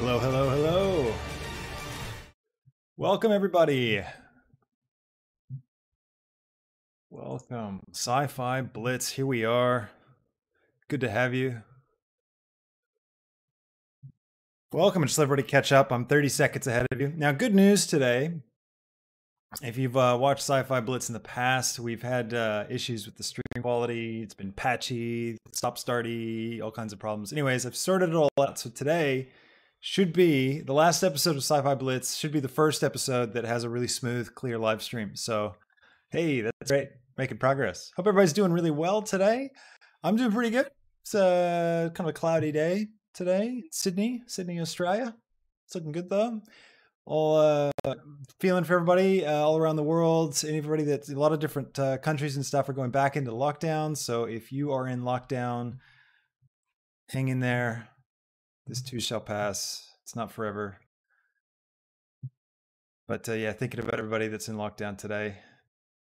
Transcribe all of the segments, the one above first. Hello, hello, hello. Welcome, everybody. Welcome. Sci-Fi Blitz, here we are. Good to have you. Welcome, just let everybody catch up. I'm 30 seconds ahead of you. Now, good news today. If you've watched Sci-Fi Blitz in the past, we've had issues with the stream quality. It's been patchy, stop-starty, all kinds of problems. Anyways, I've sorted it all out, so today should be the last episode of Sci-Fi Blitz, should be the first episode that has a really smooth, clear live stream. So, hey, that's great. Making progress. Hope everybody's doing really well today. I'm doing pretty good. It's kind of a cloudy day today. It's Sydney, Australia. It's looking good, though. All feeling for everybody all around the world. Anybody that's a lot of different countries and stuff are going back into lockdown. So if you are in lockdown, hang in there. This too shall pass. It's not forever. But yeah, thinking about everybody that's in lockdown today.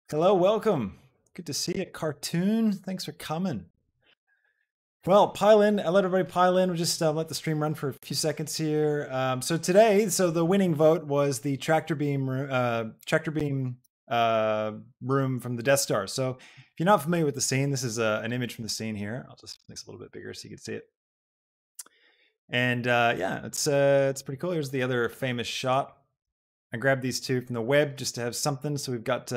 Hello, welcome. Good to see you, Cartoon. Thanks for coming. Well, pile in. I let everybody pile in. We'll just let the stream run for a few seconds here. So today, the winning vote was the tractor beam room from the Death Star. So if you're not familiar with the scene, this is an image from the scene here. I'll just make it a little bit bigger so you can see it. And yeah, it's pretty cool. Here's the other famous shot. I grabbed these two from the web just to have something. So we've got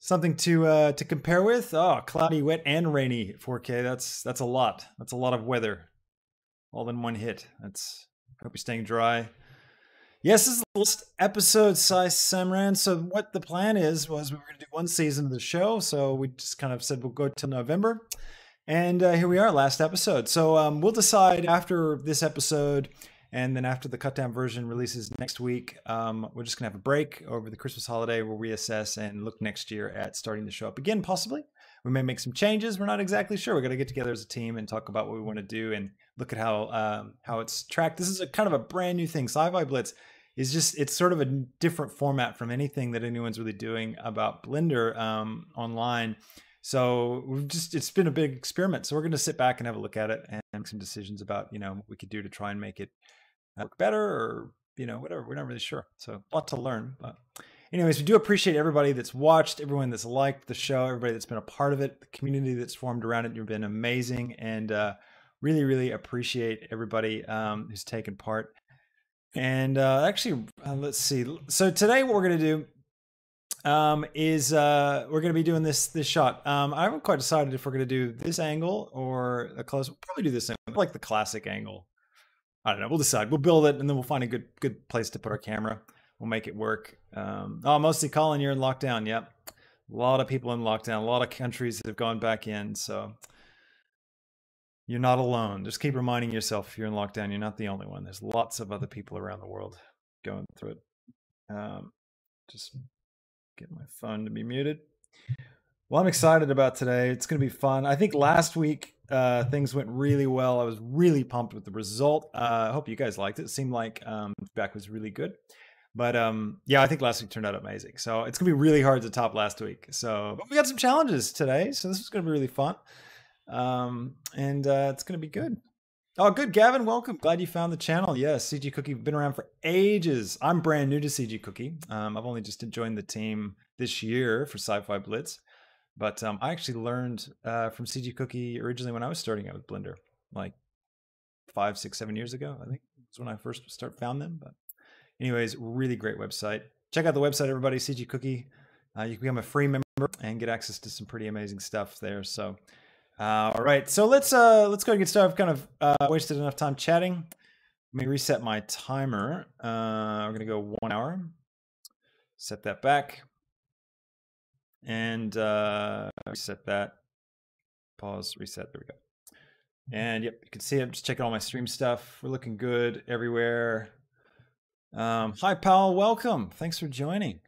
something to compare with. Oh, cloudy, wet, and rainy. 4K. That's a lot. That's a lot of weather, all in one hit. That's. Hope you're staying dry. Yes, this is the last episode, Sai Samran. So what the plan was we were going to do one season of the show. So we just kind of said we'll go till November. And here we are, last episode. So we'll decide after this episode, and then after the cut-down version releases next week, we're just going to have a break over the Christmas holiday. We'll reassess and look next year at starting the show up again, possibly. We may make some changes. We're not exactly sure. We're going to get together as a team and talk about what we want to do and look at how it's tracked. This is a kind of a brand new thing. Sci-Fi Blitz is just, it's sort of a different format from anything that anyone's really doing about Blender online. So we've just, it's been a big experiment. So we're going to sit back and have a look at it and make some decisions about, you know, what we could do to try and make it work better or, you know, whatever. We're not really sure. So a lot to learn. But anyways, we do appreciate everybody that's watched, everyone that's liked the show, everybody that's been a part of it, the community that's formed around it. You've been amazing and really, really appreciate everybody who's taken part. And actually, let's see. So today what we're going to do is we're going to be doing this shot. I haven't quite decided if we're going to do this angle or a close. We'll probably do this angle, like the classic angle. I don't know. We'll decide. We'll build it, and then we'll find a good place to put our camera. We'll make it work. Oh, mostly Colin, you're in lockdown. Yep. A lot of people in lockdown. A lot of countries that have gone back in. So you're not alone. Just keep reminding yourself if you're in lockdown, you're not the only one. There's lots of other people around the world going through it. Just get my phone to be muted. Well, I'm excited about today. It's going to be fun. I think last week things went really well. I was really pumped with the result. I hope you guys liked it. It seemed like feedback was really good. But yeah, I think last week turned out amazing. So it's going to be really hard to top last week. So but we got some challenges today. So this is going to be really fun. And it's going to be good. Oh, good, Gavin. Welcome. Glad you found the channel. Yes, CG Cookie, been around for ages. I'm brand new to CG Cookie. I've only just joined the team this year for Sci-Fi Blitz. But I actually learned from CG Cookie originally when I was starting out with Blender, like 5, 6, 7 years ago, I think. That's when I first found them. But anyways, really great website. Check out the website, everybody, CG Cookie. You can become a free member and get access to some pretty amazing stuff there. So all right, so let's go and get started. I've kind of wasted enough time chatting. Let me reset my timer. We're gonna go 1 hour. Set that back and reset that. Pause. Reset. There we go. And yep, you can see I'm just checking all my stream stuff. We're looking good everywhere. Hi, Powell. Welcome. Thanks for joining.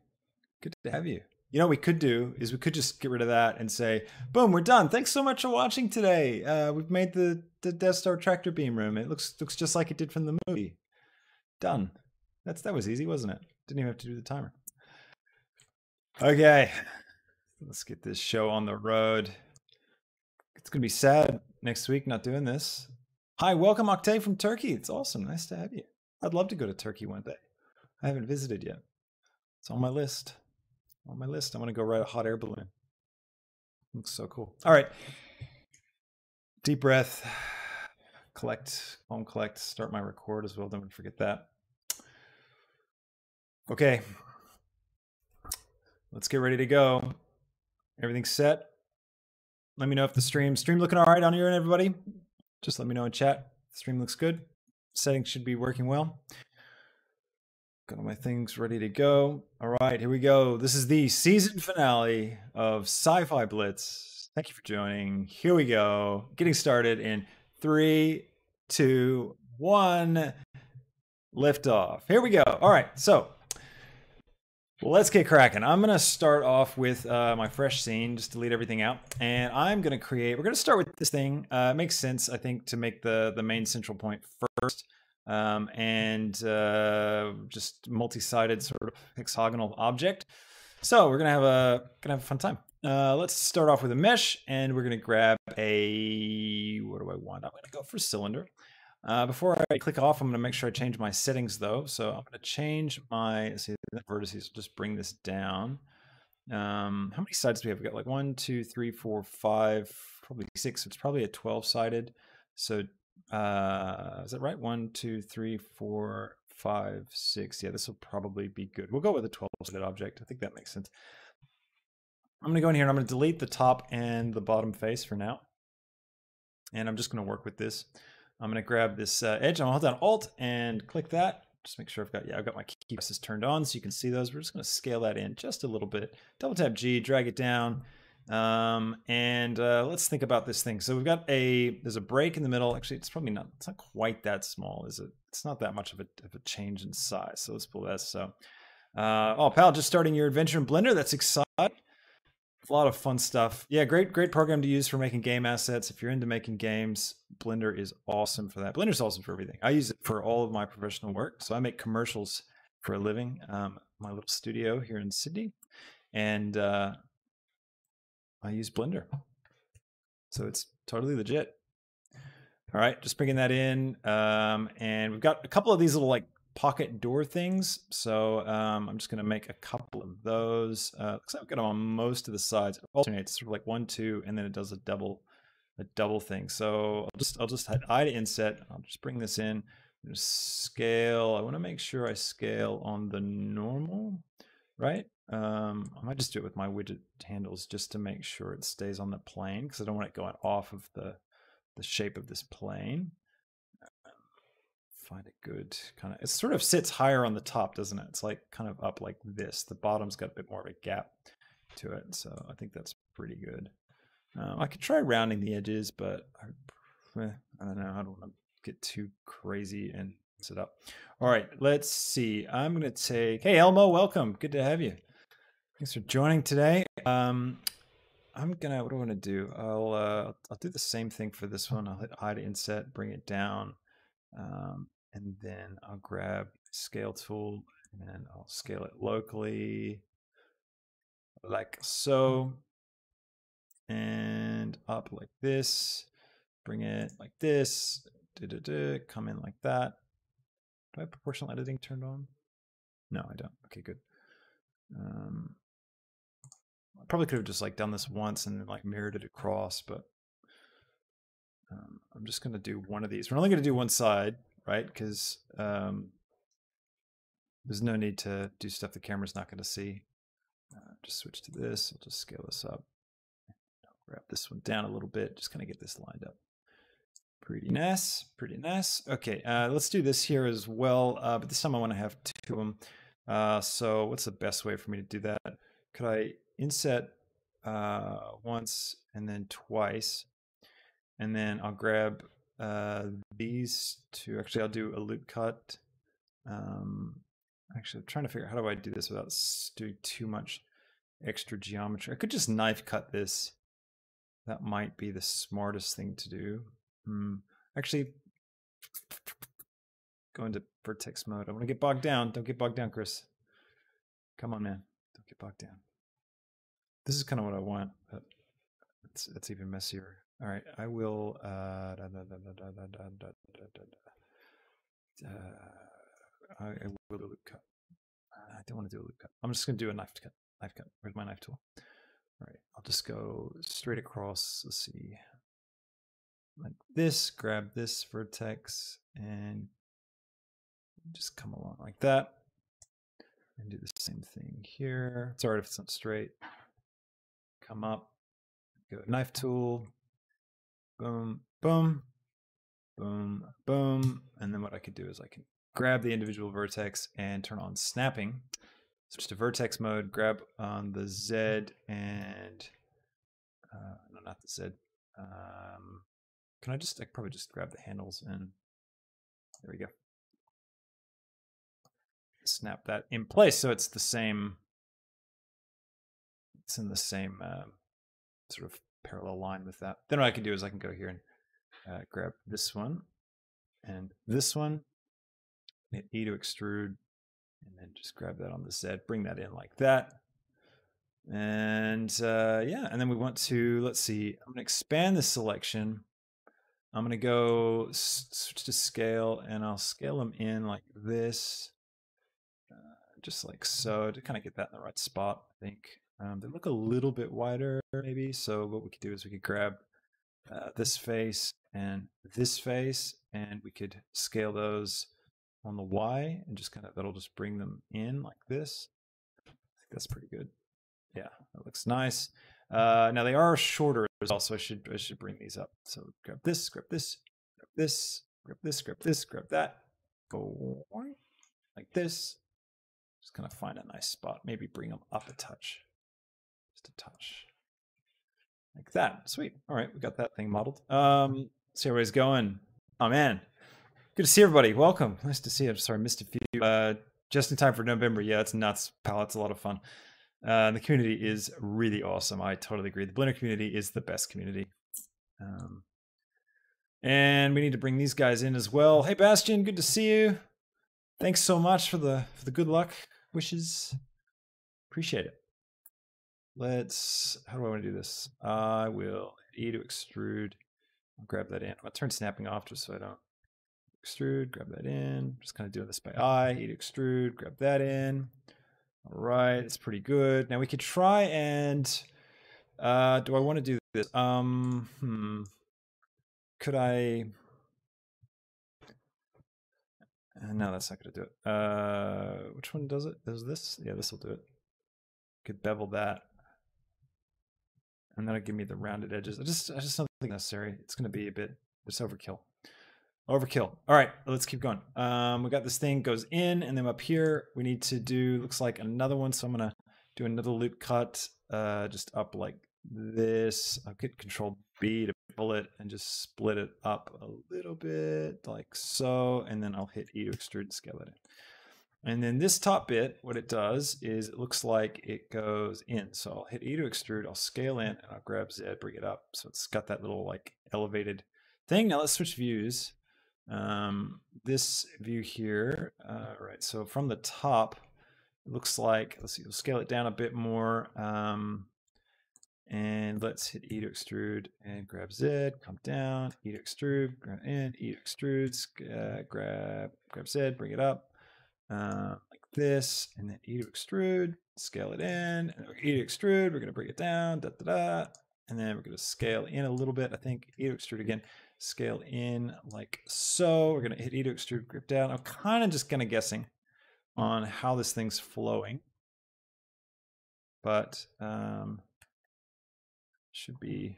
Good to have you. You know what we could do is we could just get rid of that and say, boom, we're done. Thanks so much for watching today. We've made the Death Star tractor beam room. It looks just like it did from the movie. Done. That was easy, wasn't it? Didn't even have to do the timer. Okay. Let's get this show on the road. It's going to be sad next week not doing this. Hi, welcome Oktay from Turkey. It's awesome. Nice to have you. I'd love to go to Turkey one day. I haven't visited yet. It's on my list. On my list. I'm going to go ride a hot air balloon. Looks so cool. All right. Deep breath. Collect. Home collect. Start my record as well. Don't forget that. Okay. Let's get ready to go. Everything's set. Let me know if the stream looking all right on your end, everybody. Just let me know in chat. The stream looks good. Settings should be working well. Got all my things ready to go. All right, here we go. This is the season finale of Sci-Fi Blitz. Thank you for joining. Here we go. Getting started in 3, 2, 1. Liftoff. Here we go. All right, so let's get cracking. I'm going to start off with my fresh scene, just delete everything out. And I'm going to create, we're going to start with this thing. It makes sense, I think, to make the main central point first. Just multi-sided sort of hexagonal object. So we're gonna have a fun time. Let's start off with a mesh, and we're gonna grab a, what do I want? I'm gonna go for cylinder. Before I click off, I'm gonna make sure I change my settings though. So I'm gonna change my, let's see, the vertices, just bring this down. How many sides do we have? We got like 1, 2, 3, 4, 5, probably 6. It's probably a 12-sided. So is that right? 1, 2, 3, 4, 5, 6. Yeah, this will probably be good. We'll go with a 12-sided object. I think that makes sense. I'm going to go in here and I'm going to delete the top and the bottom face for now. And I'm just going to work with this. I'm going to grab this edge. I'm going to hold down Alt and click that. Just make sure I've got, yeah, I've got my key presses turned on so you can see those. We're just going to scale that in just a little bit. Double tap G, drag it down. Let's think about this thing. So we've got there's a break in the middle. Actually, it's probably not, it's not quite that small, is it? It's not that much of a change in size. So let's pull that. So, oh, pal, just starting your adventure in Blender. That's exciting. A lot of fun stuff. Yeah. Great program to use for making game assets. If you're into making games, Blender is awesome for that. Blender's awesome for everything. I use it for all of my professional work. So I make commercials for a living, my little studio here in Sydney, and, I use Blender, so it's totally legit. All right, just bringing that in, and we've got a couple of these little like pocket door things. So I'm just gonna make a couple of those. Looks like I've got them on most of the sides. It alternates sort of like 1, 2, and then it does a double thing. So I'll just hit I to inset. I'll just bring this in. I'm gonna scale. I want to make sure I scale on the normal, right? I might just do it with my widget handles just to make sure it stays on the plane, because I don't want it going off of the shape of this plane. Find a good kind of, it sort of sits higher on the top, doesn't it? It's like kind of up like this. The bottom's got a bit more of a gap to it, so I think that's pretty good. I could try rounding the edges, but I don't know. I don't want to get too crazy and it up. All right, let's see. I'm gonna take, hey Elmo, welcome, good to have you, thanks for joining today. I'm gonna, what do I want to do? I'll do the same thing for this one. I'll hit I to inset, bring it down, and then I'll grab scale tool and I'll scale it locally like so, and up like this, bring it like this, come in like that. Do I have proportional editing turned on? No, I don't. Okay, good. I probably could have just like done this once and then like mirrored it across, but I'm just going to do one of these. We're only going to do one side, right? Because there's no need to do stuff the camera's not going to see. Just switch to this. I'll just scale this up. I'll grab this one down a little bit. Just kind of get this lined up. Pretty nice, pretty nice. Okay, let's do this here as well, but this time I want to have 2 of them. So what's the best way for me to do that? Could I inset once and then twice, and then I'll grab these 2. Actually, I'll do a loop cut. Actually, I'm trying to figure out how do I do this without doing too much extra geometry. I could just knife cut this. That might be the smartest thing to do. Actually, go into vertex mode. I want to get bogged down. Don't get bogged down, Chris. Come on, man. Don't get bogged down. This is kind of what I want, but it's even messier. All right, I will I will do a loop cut. I don't want to do a loop cut. I'm just going to do a knife cut. Knife cut. Where's my knife tool? All right, I'll just go straight across. Let's see. Like this, grab this vertex and just come along like that. And do the same thing here. Sorry if it's not straight. Come up, go knife tool, boom, boom, boom, boom. And then what I could do is I can grab the individual vertex and turn on snapping. Switch to vertex mode, grab on the Z and, no, not the Z. Can I just, I could probably just grab the handles and there we go. Snap that in place so it's the same, it's in the same sort of parallel line with that. Then what I can do is I can go here and grab this one and this one, hit E to extrude, and then just grab that on the Z, bring that in like that. And yeah, and then we want to, let's see, I'm gonna expand the selection. I'm gonna go switch to scale and I'll scale them in like this. Just like so, to kind of get that in the right spot, I think. They look a little bit wider maybe, so what we could do is we could grab this face and we could scale those on the Y and just kind of, that'll just bring them in like this. I think that's pretty good. Yeah, that looks nice. Now they are shorter as well, so I should bring these up. So grab this, grab this, grab this, grab this, grab this, grab that, go like this. Just kind of find a nice spot. Maybe bring them up a touch, just a touch, like that. Sweet. All right, we got that thing modeled. See how everybody's going. Oh man, good to see everybody. Welcome. Nice to see you. I'm sorry, I missed a few. Just in time for November. Yeah, it's nuts, pal. It's a lot of fun. The community is really awesome. I totally agree. The Blender community is the best community. And we need to bring these guys in as well. Hey, Bastion. Good to see you. Thanks so much for the good luck wishes. Appreciate it. Let's, how do I want to do this? I will E to extrude. I'll grab that in. I'm going to turn snapping off just so I don't extrude. Grab that in. Just kind of doing this by eye. E to extrude. Grab that in. All right. It's pretty good. Now we could try and, do I want to do this? Could I? No, that's not going to do it. Which one does it? Does this? Yeah, this will do it. Could bevel that, and that'll give me the rounded edges. I just don't think necessary. It's going to be a bit. It's overkill. Overkill. All right, let's keep going. We got this thing goes in, and then up here we need to do. Looks like another one. So I'm going to do another loop cut. Just up like this. I'll get Control B to bullet and just split it up a little bit like so, and then I'll hit E to extrude and scale it in. And then this top bit, what it does is it looks like it goes in. So I'll hit E to extrude, I'll scale in, and I'll grab Z, bring it up. So it's got that little like elevated thing. Now let's switch views. This view here, right, so from the top, it looks like, let's see, we'll scale it down a bit more. And let's hit E to extrude and grab Z, come down, E to extrude, grab in, E to extrude, grab Z, bring it up like this, and then E to extrude, scale it in, and E to extrude, we're going to bring it down, da da da, and then we're going to scale in a little bit, I think, E to extrude again, scale in like so, we're going to hit E to extrude, grip down. I'm kind of just kind of guessing on how this thing's flowing, but should be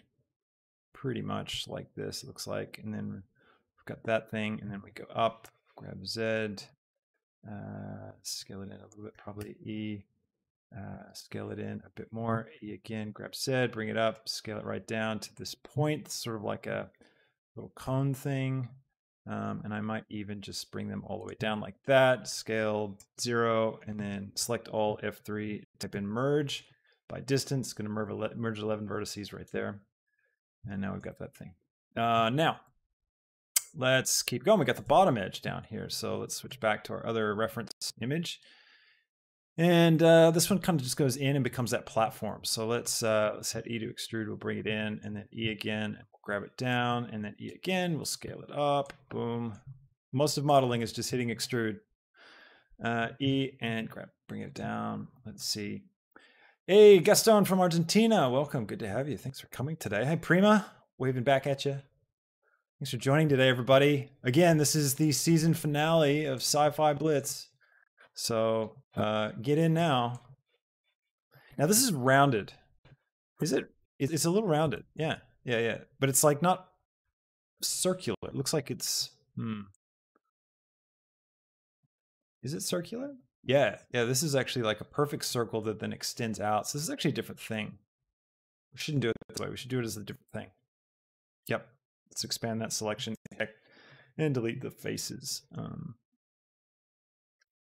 pretty much like this, it looks like. And then we've got that thing, and then we go up, grab Z, scale it in a little bit, probably E, scale it in a bit more, E again, grab Z, bring it up, scale it right down to this point, sort of like a little cone thing. And I might even just bring them all the way down like that, scale 0, and then select all F3, type in merge. By distance, going to merge 11 vertices right there. And now we've got that thing. Now, let's keep going. We got the bottom edge down here. So let's switch back to our other reference image. And this one kind of just goes in and becomes that platform. So let's hit E to extrude. We'll bring it in and then E again. And we'll grab it down, and then E again, we'll scale it up, boom. Most of modeling is just hitting extrude. E and grab, bring it down, let's see. Hey, Gaston from Argentina, welcome, good to have you. Thanks for coming today. Hey, Prima, waving back at you. Thanks for joining today, everybody. Again, this is the season finale of Sci-Fi Blitz. So get in now. Now this is rounded. Is it? It's a little rounded. Yeah, yeah, yeah. But it's like not circular. It looks like it's, Is it circular? Yeah, yeah. This is actually like a perfect circle that then extends out. So this is actually a different thing. We shouldn't do it this way. We should do it as a different thing. Yep. Let's expand that selection and delete the faces.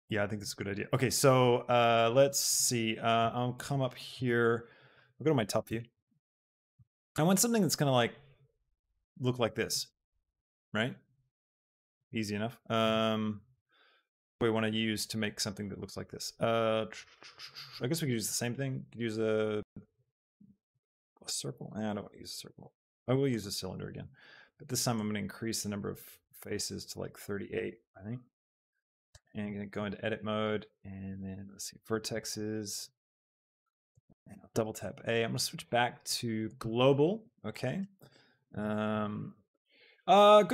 Yeah, I think that's a good idea. Okay, so let's see. I'll come up here. I'll go to my top view. I want something that's gonna like look like this, right? Easy enough. We want to use to make something that looks like this. I guess we could use the same thing. Could use a circle. I don't want to use a circle. I will use a cylinder again, but this time I'm going to increase the number of faces to like 38, I think. And I'm going to go into edit mode, and then let's see, vertexes, and I'll double tap A. I'm going to switch back to global. Okay. Good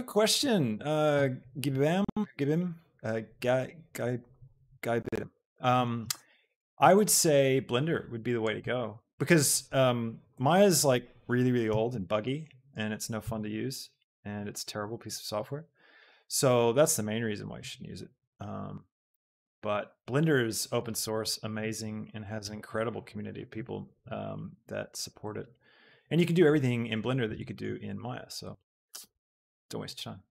question. Gibim. I would say Blender would be the way to go, because Maya's like really, really old and buggy, and it's no fun to use, and it's a terrible piece of software. So that's the main reason why you shouldn't use it. But Blender is open source, amazing, and has an incredible community of people that support it. And you can do everything in Blender that you could do in Maya. So don't waste your time.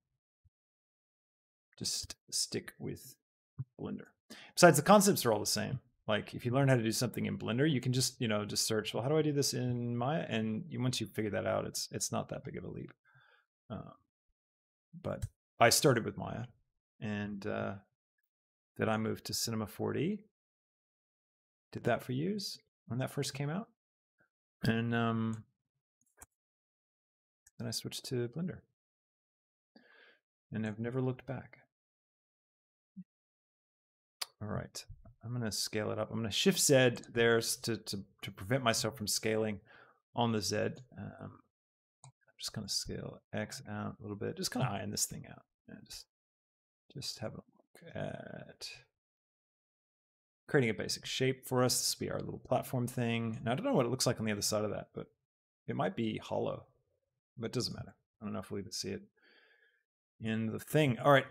Just stick with Blender. Besides, the concepts are all the same. Like if you learn how to do something in Blender, you can just, you know, just search, well, how do I do this in Maya? And once you figure that out, it's not that big of a leap. But I started with Maya, and then I moved to Cinema 4D. Did that for years when that first came out. And then I switched to Blender and have never looked back. All right. I'm going to scale it up. I'm going to shift Z there to prevent myself from scaling on the Z. I'm just going to scale X out a little bit. Just kind of eyeing this thing out. And just have a look at creating a basic shape for us. This will be our little platform thing. Now, I don't know what it looks like on the other side of that, but it might be hollow, but it doesn't matter. I don't know if we'll even see it in the thing. All right,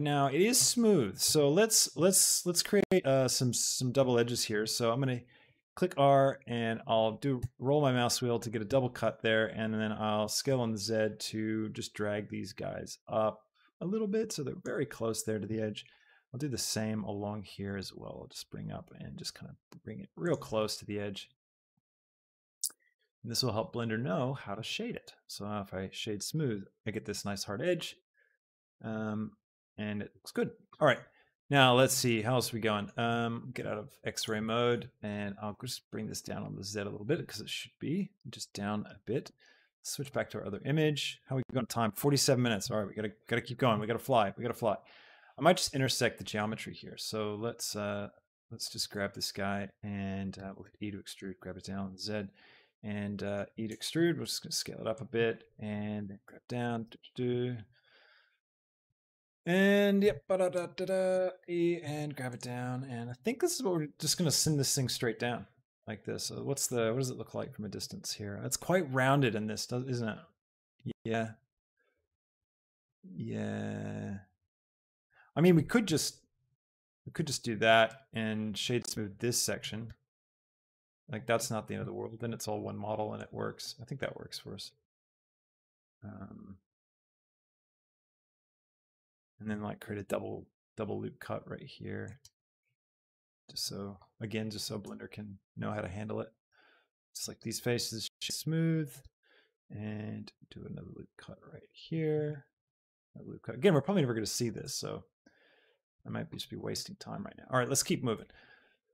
now it is smooth, so let's create some double edges here. So I'm going to click R, and I'll roll my mouse wheel to get a double cut there, and then I'll scale on the Z to just drag these guys up a little bit so they're very close there to the edge. I'll do the same along here as well. I'll just bring up and just kind of bring it real close to the edge. This will help Blender know how to shade it. So if I shade smooth, I get this nice hard edge, and it looks good. All right, now let's see, how else are we going? Get out of X-ray mode, and I'll just bring this down on the Z a little bit, because it should be just down a bit. Switch back to our other image. How are we going time? 47 minutes. All right, we gotta keep going. We gotta fly. We gotta fly. I might just intersect the geometry here. So let's just grab this guy, and we'll hit E to extrude. Grab it down on the Z. And E to extrude, we're just going to scale it up a bit, and then grab down, and yep, E, and grab it down. And I think this is what we're just going to send this thing straight down like this. So what does it look like from a distance here? It's quite rounded in this, isn't it? Yeah. Yeah. I mean, we could just do that and shade smooth this section. Like that's not the end of the world. Then it's all one model and it works. I think that works for us. And then like create a double loop cut right here. Just so, again, just so Blender can know how to handle it. Just like these faces, smooth, and do another loop cut right here. Another loop cut. Again, we're probably never going to see this, so I might just be wasting time right now. All right, let's keep moving.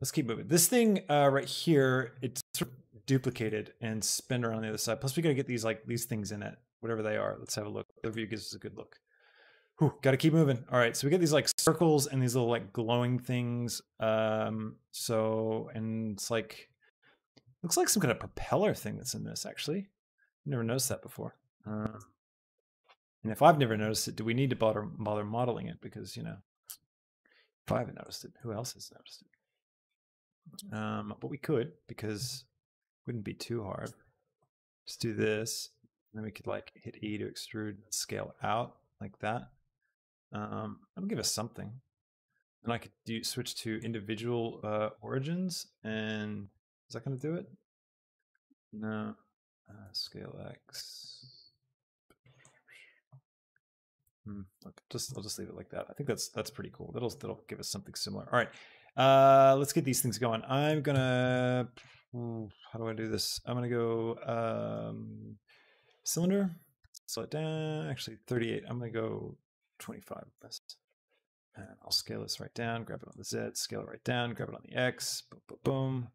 This thing right here, it sort of duplicated and spin around the other side. Plus we got to get these like these things in it, whatever they are. Let's have a look. The view gives us a good look. Whew, got to keep moving. All right, so we get these like circles and these little like glowing things. So, and it's like, looks like some kind of propeller thing that's in this actually. Never noticed that before. And if I've never noticed it, do we need to bother modeling it? Because, you know, if I haven't noticed it, who else has noticed it? But we could, because it wouldn't be too hard. Just do this. And then we could like hit E to extrude and scale out like that. That'll give us something. And I could do, switch to individual origins. And is that going to do it? No. Scale X. I'll just leave it like that. I think that's pretty cool. That'll give us something similar. All right, let's get these things going. I'm gonna, how do I do this? I'm gonna go cylinder, slow it down. Actually, 38. I'm gonna go 25. And I'll scale this right down. Grab it on the Z. Scale it right down. Grab it on the X. Boom, boom, boom.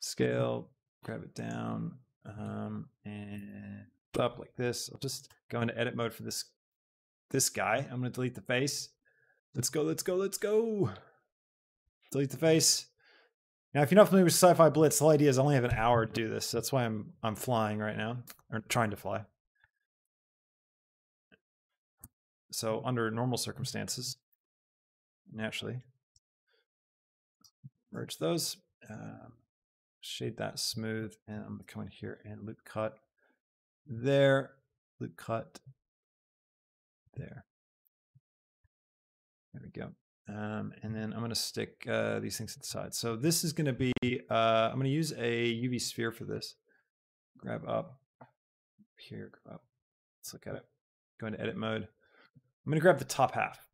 Scale. Grab it down. And up like this. I'll just go into edit mode for this guy. I'm going to delete the face. Let's go, let's go, let's go. Delete the face. Now, if you're not familiar with Sci-Fi Blitz, the whole idea is I only have an hour to do this. So that's why I'm flying right now, or trying to fly. So under normal circumstances, naturally, merge those, shade that smooth, and I'm going to come in here and loop cut there, loop cut there. There we go. And then I'm going to stick these things to the side. So this is going to be, I'm going to use a UV sphere for this. Grab up here. Grab up. Let's look at it. Go into edit mode. I'm going to grab the top half.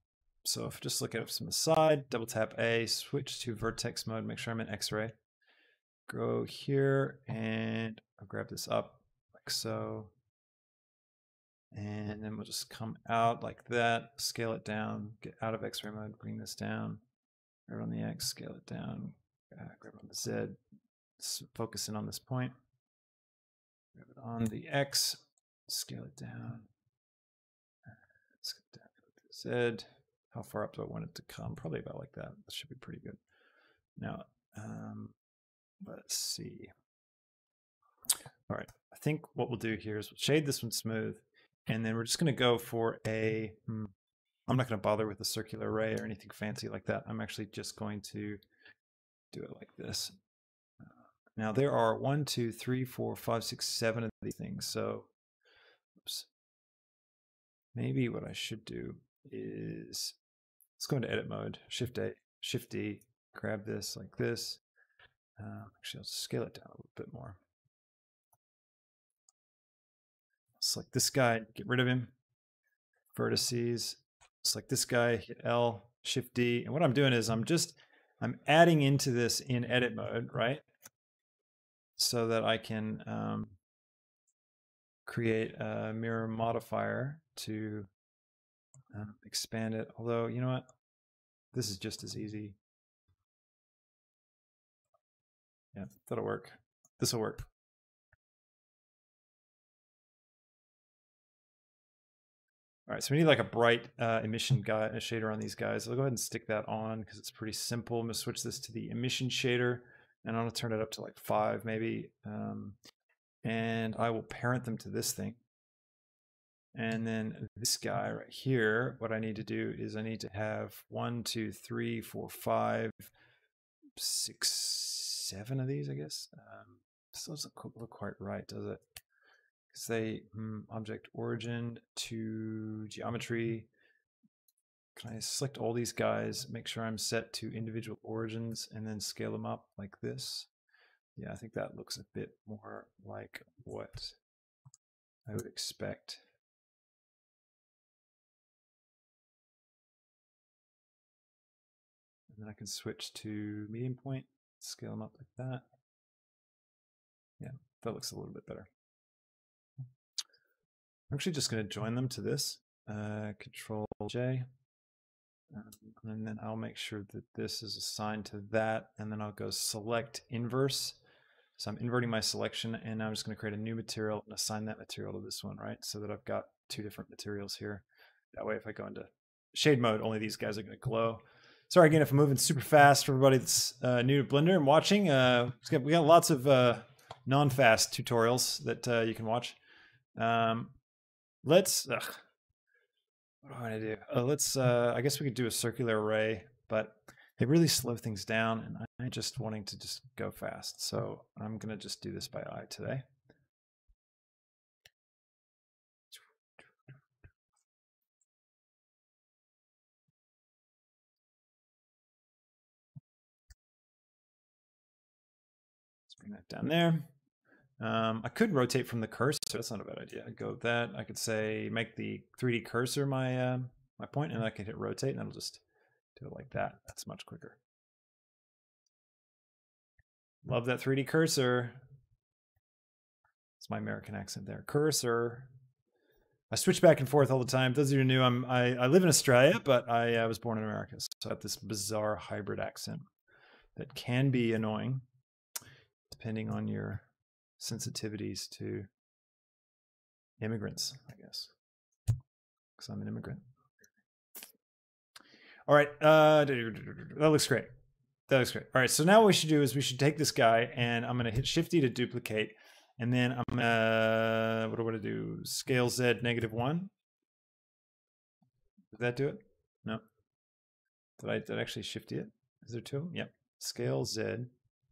So if I just look at it from the side, double tap A, switch to vertex mode, make sure I'm in X-ray. Go here and I'll grab this up like so. And then we'll just come out like that, scale it down, get out of X-ray mode, bring this down, grab it on the X, scale it down, grab it on the Z, let's focus in on this point, grab it on the X, scale it down, scale it down to the Z. How far up do I want it to come? Probably about like that. That should be pretty good. Now, let's see. All right, I think what we'll do here is we'll shade this one smooth. And then we're just going to go for a, I'm not going to bother with a circular array or anything fancy like that. I'm actually just going to do it like this. Now there are 1, 2, 3, 4, 5, 6, 7 of these things. So oops, maybe what I should do is let's go into edit mode, shift A, shift D, grab this like this. Actually, I'll scale it down a little bit more. Select this guy, get rid of him. Vertices, select this guy, hit L, shift D. And what I'm doing is I'm adding into this in edit mode, right? So that I can create a mirror modifier to expand it. Although, you know what? This is just as easy. Yeah, that'll work. This'll work. All right, so we need like a bright emission guy, a shader on these guys. I'll go ahead and stick that on because it's pretty simple. I'm gonna switch this to the emission shader and I'm gonna turn it up to like 5 maybe. And I will parent them to this thing. And then this guy right here, what I need to do is I need to have 1, 2, 3, 4, 5, 6, 7 of these, I guess. Still doesn't look quite right, does it? Say object origin to geometry. Can I select all these guys, make sure I'm set to individual origins, and then scale them up like this? Yeah, I think that looks a bit more like what I would expect. And then I can switch to median point, scale them up like that. Yeah, that looks a little bit better. I'm actually just going to join them to this, Control J, and then I'll make sure that this is assigned to that, and then I'll go select inverse, So I'm inverting my selection, and I'm just going to create a new material and assign that material to this one, right? So that I've got two different materials here. That way, if I go into shade mode, only these guys are going to glow. Sorry again if I'm moving super fast for everybody that's new to Blender and watching. We got lots of non-fast tutorials that you can watch. What do I do? I guess we could do a circular array, but they really slow things down, and I'm just wanting to just go fast. So I'm going to just do this by eye today. Let's bring that down there. I could rotate from the cursor. That's not a bad idea. I'd go with that. I could say make the 3D cursor my my point, and I can hit rotate, and that'll just do it like that. That's much quicker. Love that 3D cursor. It's my American accent there. Cursor. I switch back and forth all the time. Those of you who are new, I live in Australia, but I was born in America, so I have this bizarre hybrid accent that can be annoying, depending on your sensitivities to immigrants, I guess, because I'm an immigrant. All right, that looks great. That looks great. All right, so now what we should do is we should take this guy, and I'm going to hit Shift-D to duplicate, and then I'm going to, what do I want to do? Scale Z -1. Did that do it? No. Did I actually Shift-D it? Is there two of them? Yep. Scale Z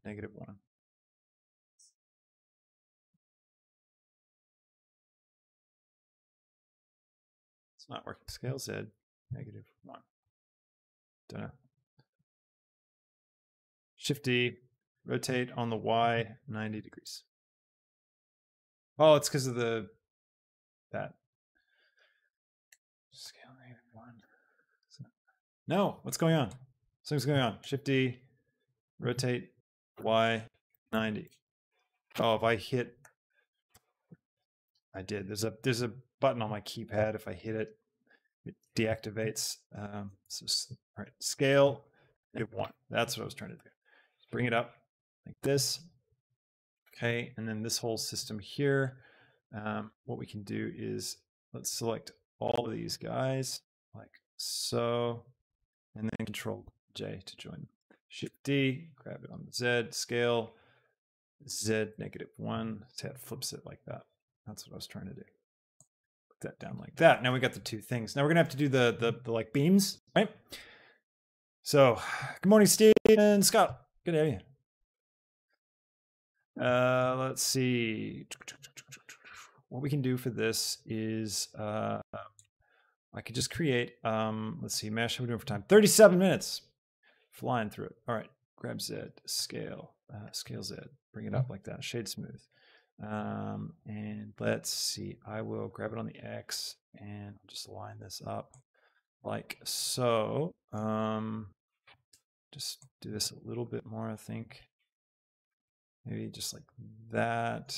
-1. Not working. Scale Z -1. Don't know. Shift D, rotate on the Y 90 degrees. Oh, it's because of that. Scale -1. No, what's going on? Something's going on. Shift D, rotate Y 90. Oh, if I hit, I did. There's a button on my keypad. If I hit it, it deactivates. All right, scale -1. That's what I was trying to do. Just bring it up like this. Okay, and then this whole system here, what we can do is let's select all of these guys like so, and then Control J to join. Shift D, grab it on the Z, scale Z -1. So it flips it like that. That's what I was trying to do. That down like that. Now we got the two things. Now we're gonna have to do the like beams, right? So good morning, Steve and Scott. Good to have you. Let's see. What we can do for this is I could just create let's see, mesh. How are we doing for time? 37 minutes. Flying through it. All right, grab Z, scale, scale Z, bring it up like that, shade smooth. And let's see, I will grab it on the X and just line this up like so. Just do this a little bit more, I think. Maybe just like that.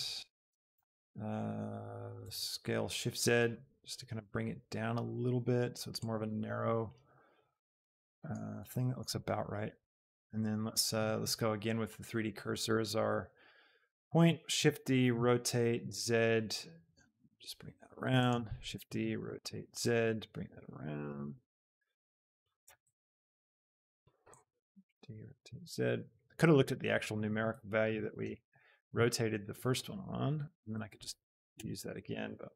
Scale Shift Z just to kind of bring it down a little bit so it's more of a narrow thing that looks about right. And then let's go again with the 3D cursor as our point. Shift D, rotate Z, just bring that around. Shift D, rotate Z, bring that around. D, rotate Z. I could have looked at the actual numeric value that we rotated the first one on, and then I could just use that again. But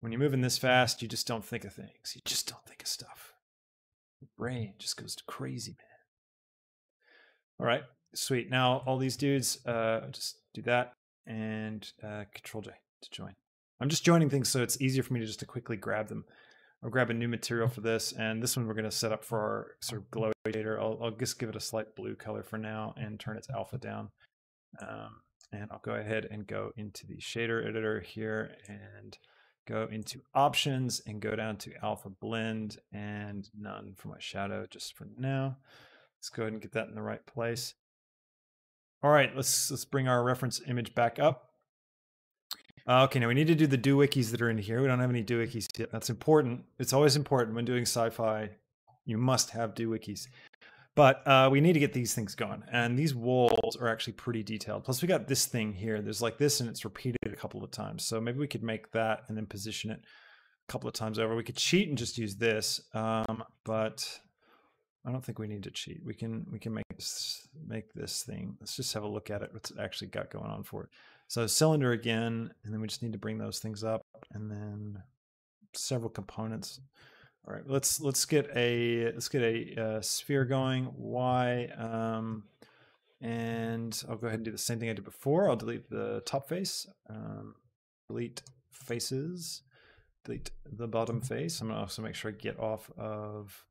when you're moving this fast, you just don't think of things. You just don't think of stuff. Your brain just goes crazy, man. All right. Sweet. Now all these dudes, just do that and Control J to join. I'm just joining things so it's easier for me to just to quickly grab them. I'll grab a new material for this, and this one we're going to set up for our sort of glow shader. I'll just give it a slight blue color for now and turn its alpha down. And I'll go ahead and go into the shader editor here and go into options and go down to alpha blend and none for my shadow just for now. Let's go ahead and get that in the right place. All right, let's bring our reference image back up. Okay, now we need to do the doohickeys that are in here. We don't have any doohickeys yet. That's important. It's always important when doing sci-fi. You must have doohickeys. But we need to get these things going. And these walls are actually pretty detailed. Plus we got this thing here. There's like this and it's repeated a couple of times. So maybe we could make that and then position it a couple of times over. We could cheat and just use this, but I don't think we need to cheat. We can make this thing. Let's just have a look at it, what's it actually got going on for it. So cylinder again, and then we just need to bring those things up and then several components. All right, let's get a sphere going. Y, and I'll go ahead and do the same thing I did before. I'll delete the top face, delete faces, delete the bottom face. I'm gonna also make sure I get off of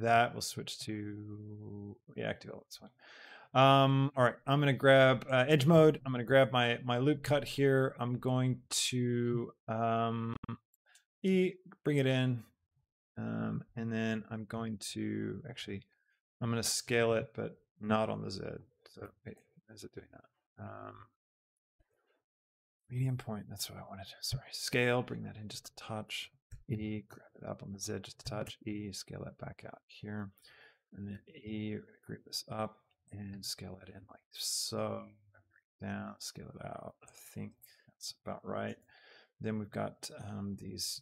that. We'll switch to active elements. All right, I'm gonna grab edge mode. I'm gonna grab my loop cut here. I'm going to bring it in. And then I'm going to scale it, but not on the Z. So wait, is it doing that? Medium point, that's what I wanted to do. Sorry, scale, bring that in just a touch. E, grab it up on the Z just a touch. E, scale that back out here. And then E, we're gonna group this up and scale it in like so. Bring it down, scale it out. I think that's about right. Then we've got these,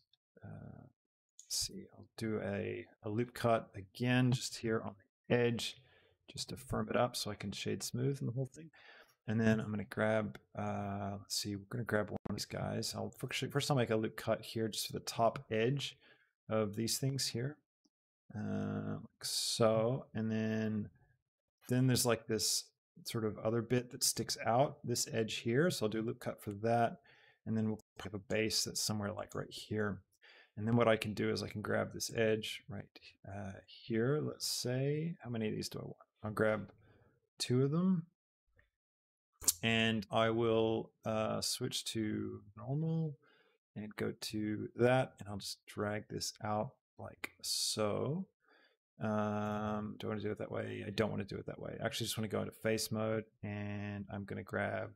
see, I'll do a loop cut again just here on the edge just to firm it up so I can shade smooth and the whole thing. And then I'm going to grab, let's see, we're going to grab one of these guys. First I'll make a loop cut here just for the top edge of these things here. Like so, and then there's like this sort of other bit that sticks out, this edge here. So I'll do a loop cut for that. And then we'll have a base that's somewhere like right here. And then what I can do is I can grab this edge right here. Let's say, how many of these do I want? I'll grab two of them and I will switch to normal and go to that. And I'll just drag this out like so. Do I want to do it that way? I don't want to do it that way. I actually just want to go into face mode and I'm going to grab,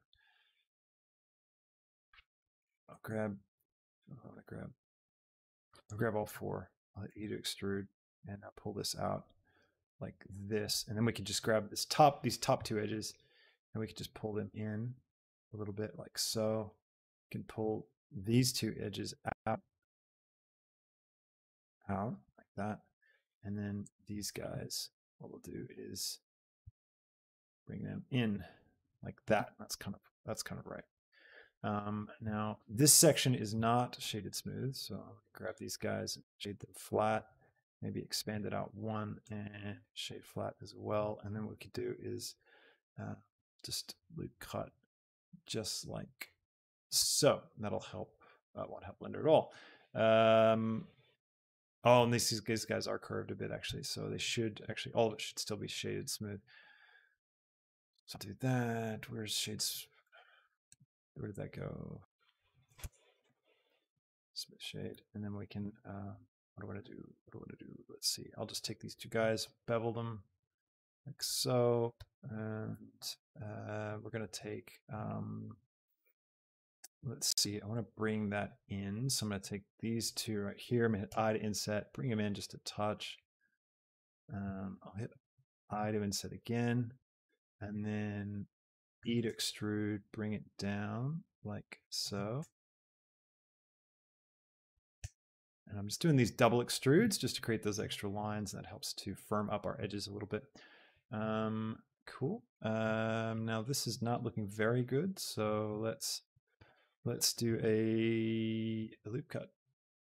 I'll grab all four. I'll hit E to extrude and I'll pull this out like this. And then we can just grab this top, these top two edges, and we can just pull them in a little bit like so. You can pull these two edges out like that. And then these guys, what we'll do is bring them in like that. That's kind of right. Now this section is not shaded smooth, so I'm gonna grab these guys and shade them flat, maybe expand it out one and shade flat as well. And then what we could do is just loop cut just like so. That'll help. That won't help Blender at all. Oh, and these guys are curved a bit actually, so they should actually, all of it should still be shaded smooth. So I'll do that. Where's shades? Where did that go? Smith shade. And then we can, what do I want to do? Let's see. I'll just take these two guys, bevel them like so. And we're going to take, let's see. I want to bring that in. So I'm going to take these two right here. I'm going to hit I to inset, bring them in just a touch. I'll hit I to inset again. And then E to extrude, bring it down like so. And I'm just doing these double extrudes just to create those extra lines. That helps to firm up our edges a little bit. Cool. Now this is not looking very good, so let's do a loop cut.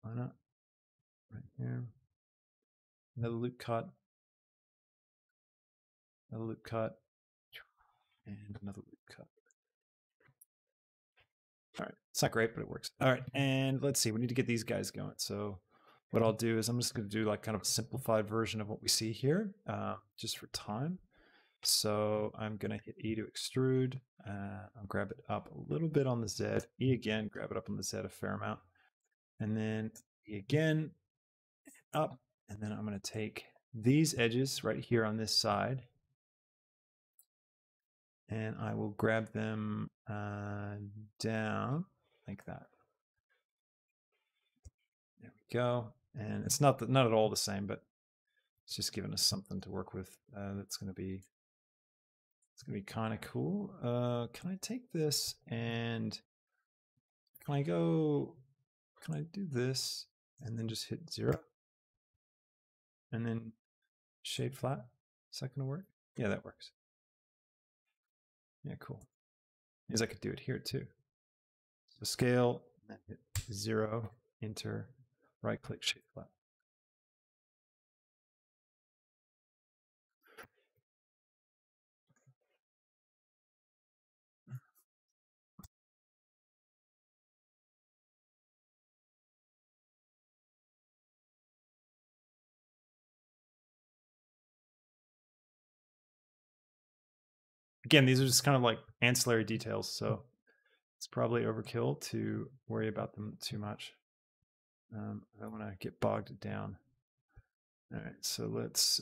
Why not? Right here. Another loop cut. Another loop cut. And another loop cut. All right, it's not great, but it works. All right, and let's see, we need to get these guys going. So what I'll do is I'm just gonna do like kind of a simplified version of what we see here, just for time. So I'm gonna hit E to extrude. I'll grab it up a little bit on the Z. E again, grab it up on the Z a fair amount. And then E again, up. And then I'm gonna take these edges right here on this side, and I will grab them down like that. There we go. And it's not at all the same, but It's just given us something to work with. That's going to be, it's going to be kind of cool. Can I take this and can I go, can I do this and then just hit 0 and then shape flat? Is that going to work? Yeah, that works. Yeah, cool. Because I could do it here too. So scale, and then hit 0, enter, right click, shape flat. Again, these are just kind of like ancillary details, so it's probably overkill to worry about them too much. I don't want to get bogged down. All right, so let's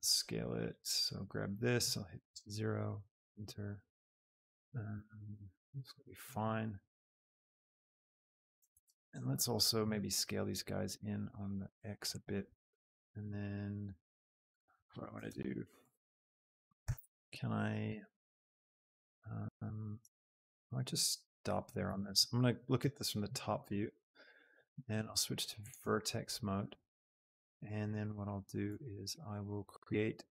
scale it. So I'll grab this. I'll hit 0, enter. It's gonna be fine. And let's also maybe scale these guys in on the X a bit, and then what I want to do. Can I just stop there on this? I'm going to look at this from the top view, and I'll switch to vertex mode. And then what I'll do is I will create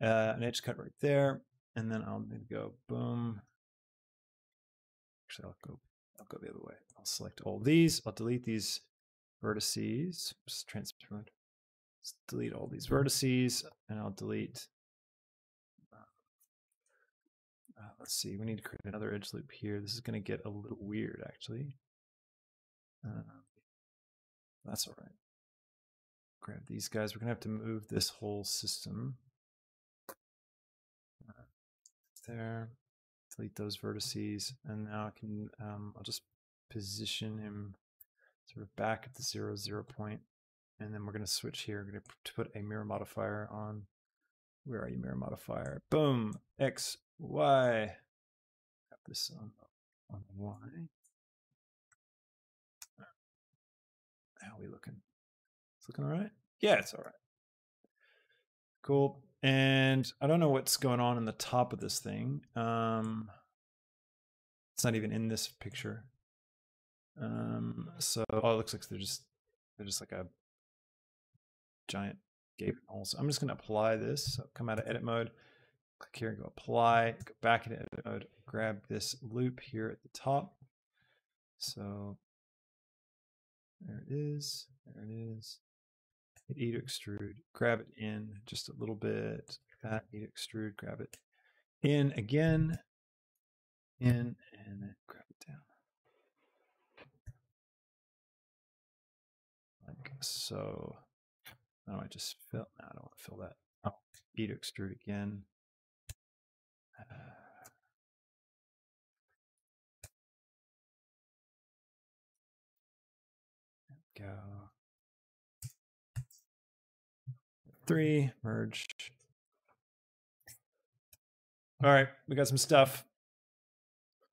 an edge cut right there, and then I'll go boom. Actually, I'll go the other way. I'll select all these. I'll delete these vertices. Just transfer mode. Let's delete all these vertices, and I'll delete. Let's see, we need to create another edge loop here. This is going to get a little weird, actually. That's all right. Grab these guys. We're going to have to move this whole system. There. Delete those vertices. And now I can, I'll just position him sort of back at the 0, 0 point. And then we're going to switch here. We're going to put a mirror modifier on. Where are you, mirror modifier? Boom. X. Y. Have this on Y. How are we looking? It's looking all right? Yeah, it's all right. Cool. And I don't know what's going on in the top of this thing. It's not even in this picture. So oh, it looks like they're just like a giant gate hole. So I'm just gonna apply this. So come out of edit mode. Click here and go apply, go back into edit mode, grab this loop here at the top. So there it is, Hit E to extrude, grab it in just a little bit. That E to extrude, grab it in again, in, and then grab it down. Like so. Oh, I just felt, no, I don't want to fill that. Oh, E to extrude again. Go 3 merge. All right, we got some stuff.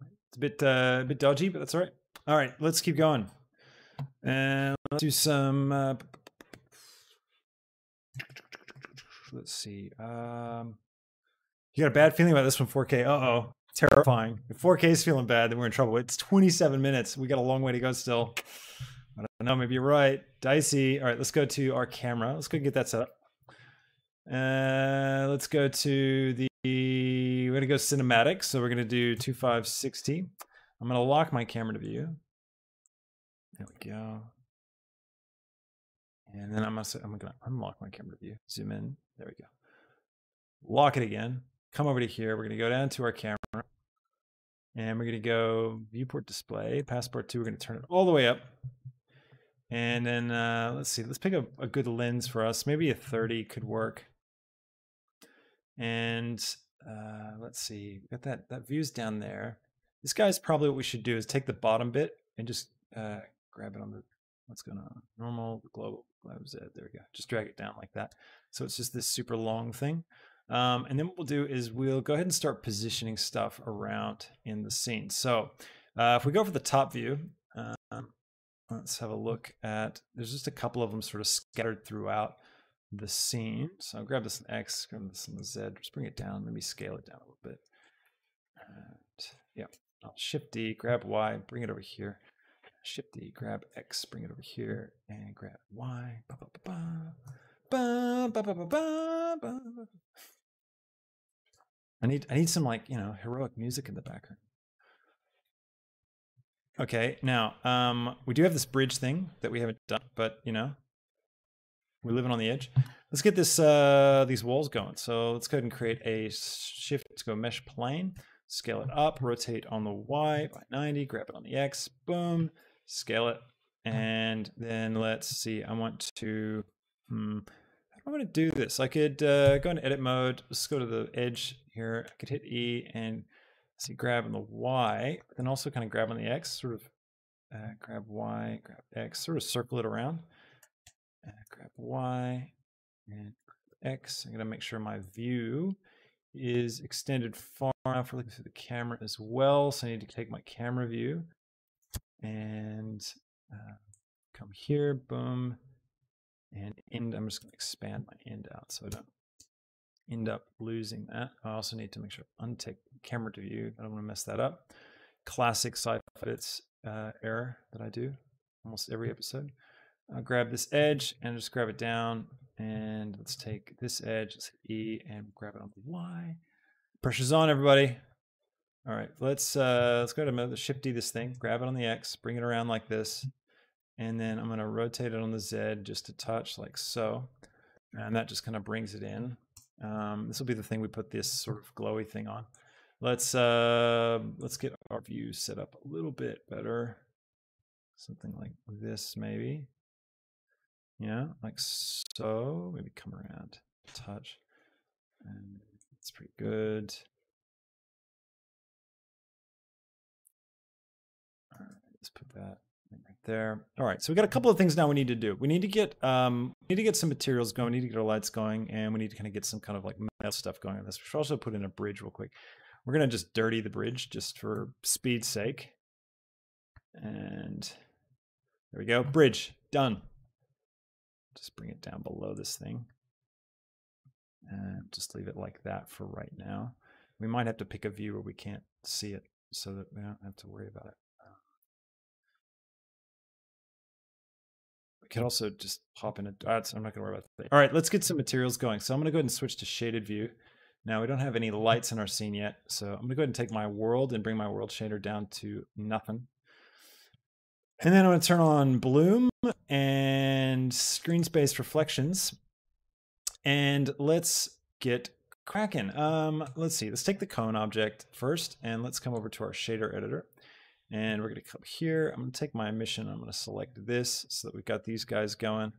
It's a bit dodgy, but that's all right. All right, let's keep going, and let's do some. Let's see. You got a bad feeling about this from 4K. Uh-oh, terrifying. If 4K is feeling bad, then we're in trouble. It's 27 minutes. We got a long way to go still. I don't know, maybe you're right. Dicey. All right, let's go to our camera. Let's go get that set up. Let's go to the, we're going to go cinematic. So we're going to do 2560. I'm going to lock my camera to view. There we go. And then I'm going to unlock my camera view. Zoom in. There we go. Lock it again. Come over to here. We're going to go down to our camera, and we're going to go viewport display, passport 2. We're going to turn it all the way up, and then let's see. Let's pick a good lens for us. Maybe a 30 could work. And let's see. We've got that view's down there. This guy's probably what we should do is take the bottom bit and just grab it on the what's going on normal global Z. There we go. Just drag it down like that. So it's just this super long thing. And then what we'll do is we'll go ahead and start positioning stuff around in the scene. So if we go for the top view, let's have a look at, there's just a couple of them sort of scattered throughout the scene. So I'll grab this in X, grab this in the Z, just bring it down, maybe scale it down a little bit. And yeah, I'll Shift D, grab Y, bring it over here. Shift D, grab X, bring it over here, and grab Y. Ba, ba, ba, ba. Ba, ba, ba, ba, ba. I need some, like, you know, heroic music in the background. Okay, now we do have this bridge thing that we haven't done, but you know, we're living on the edge. Let's get this these walls going. So let's go ahead and create a shift. Let's go mesh plane, scale it up, rotate on the Y by 90, grab it on the X, boom, scale it, and then let's see. I want to. I want to do this. I could go into edit mode. Let's go to the edge here. I could hit E and see, grab on the Y, but then also kind of grab on the X, sort of grab Y, grab X, sort of circle it around. Grab Y and grab X. I'm gonna make sure my view is extended far enough for looking through the camera as well. So I need to take my camera view and come here, boom, and end. I'm just gonna expand my end out so I don't end up losing that. I also need to make sure I untick camera to view. I don't want to mess that up. Classic Sci-Fi Blitz error that I do almost every episode. I'll grab this edge and just grab it down. And let's take this edge, let's hit E and grab it on the Y. Pressure's on, everybody. All right, let's go to Shift D this thing, grab it on the X, bring it around like this. And then I'm gonna rotate it on the Z just a touch, like so. And that just kind of brings it in. This will be the thing we put this sort of glowy thing on. Let's get our view set up a little bit better. Something like this, maybe. Yeah, like so. Maybe come around, touch, and it's pretty good. All right, let's put that right there. All right, so we got a couple of things now we need to do. We need to get some materials going. We need to get our lights going, and we need to kind of get some kind of like metal stuff going on this. We should also put in a bridge real quick. We're gonna just dirty the bridge just for speed's sake. And there we go, bridge done. Just bring it down below this thing and just leave it like that for right now. We might have to pick a view where we can't see it so that we don't have to worry about it. We could also just pop in a, I'm not gonna worry about that. All right, let's get some materials going. So I'm gonna go ahead and switch to shaded view. Now we don't have any lights in our scene yet. So I'm gonna go ahead and take my world and bring my world shader down to nothing. And then I'm going to turn on bloom and screen space reflections. And let's get cracking. Let's see. Let's take the cone object first and let's come over to our shader editor. And we're going to come here. I'm going to take my emission. I'm going to select this so that we've got these guys going.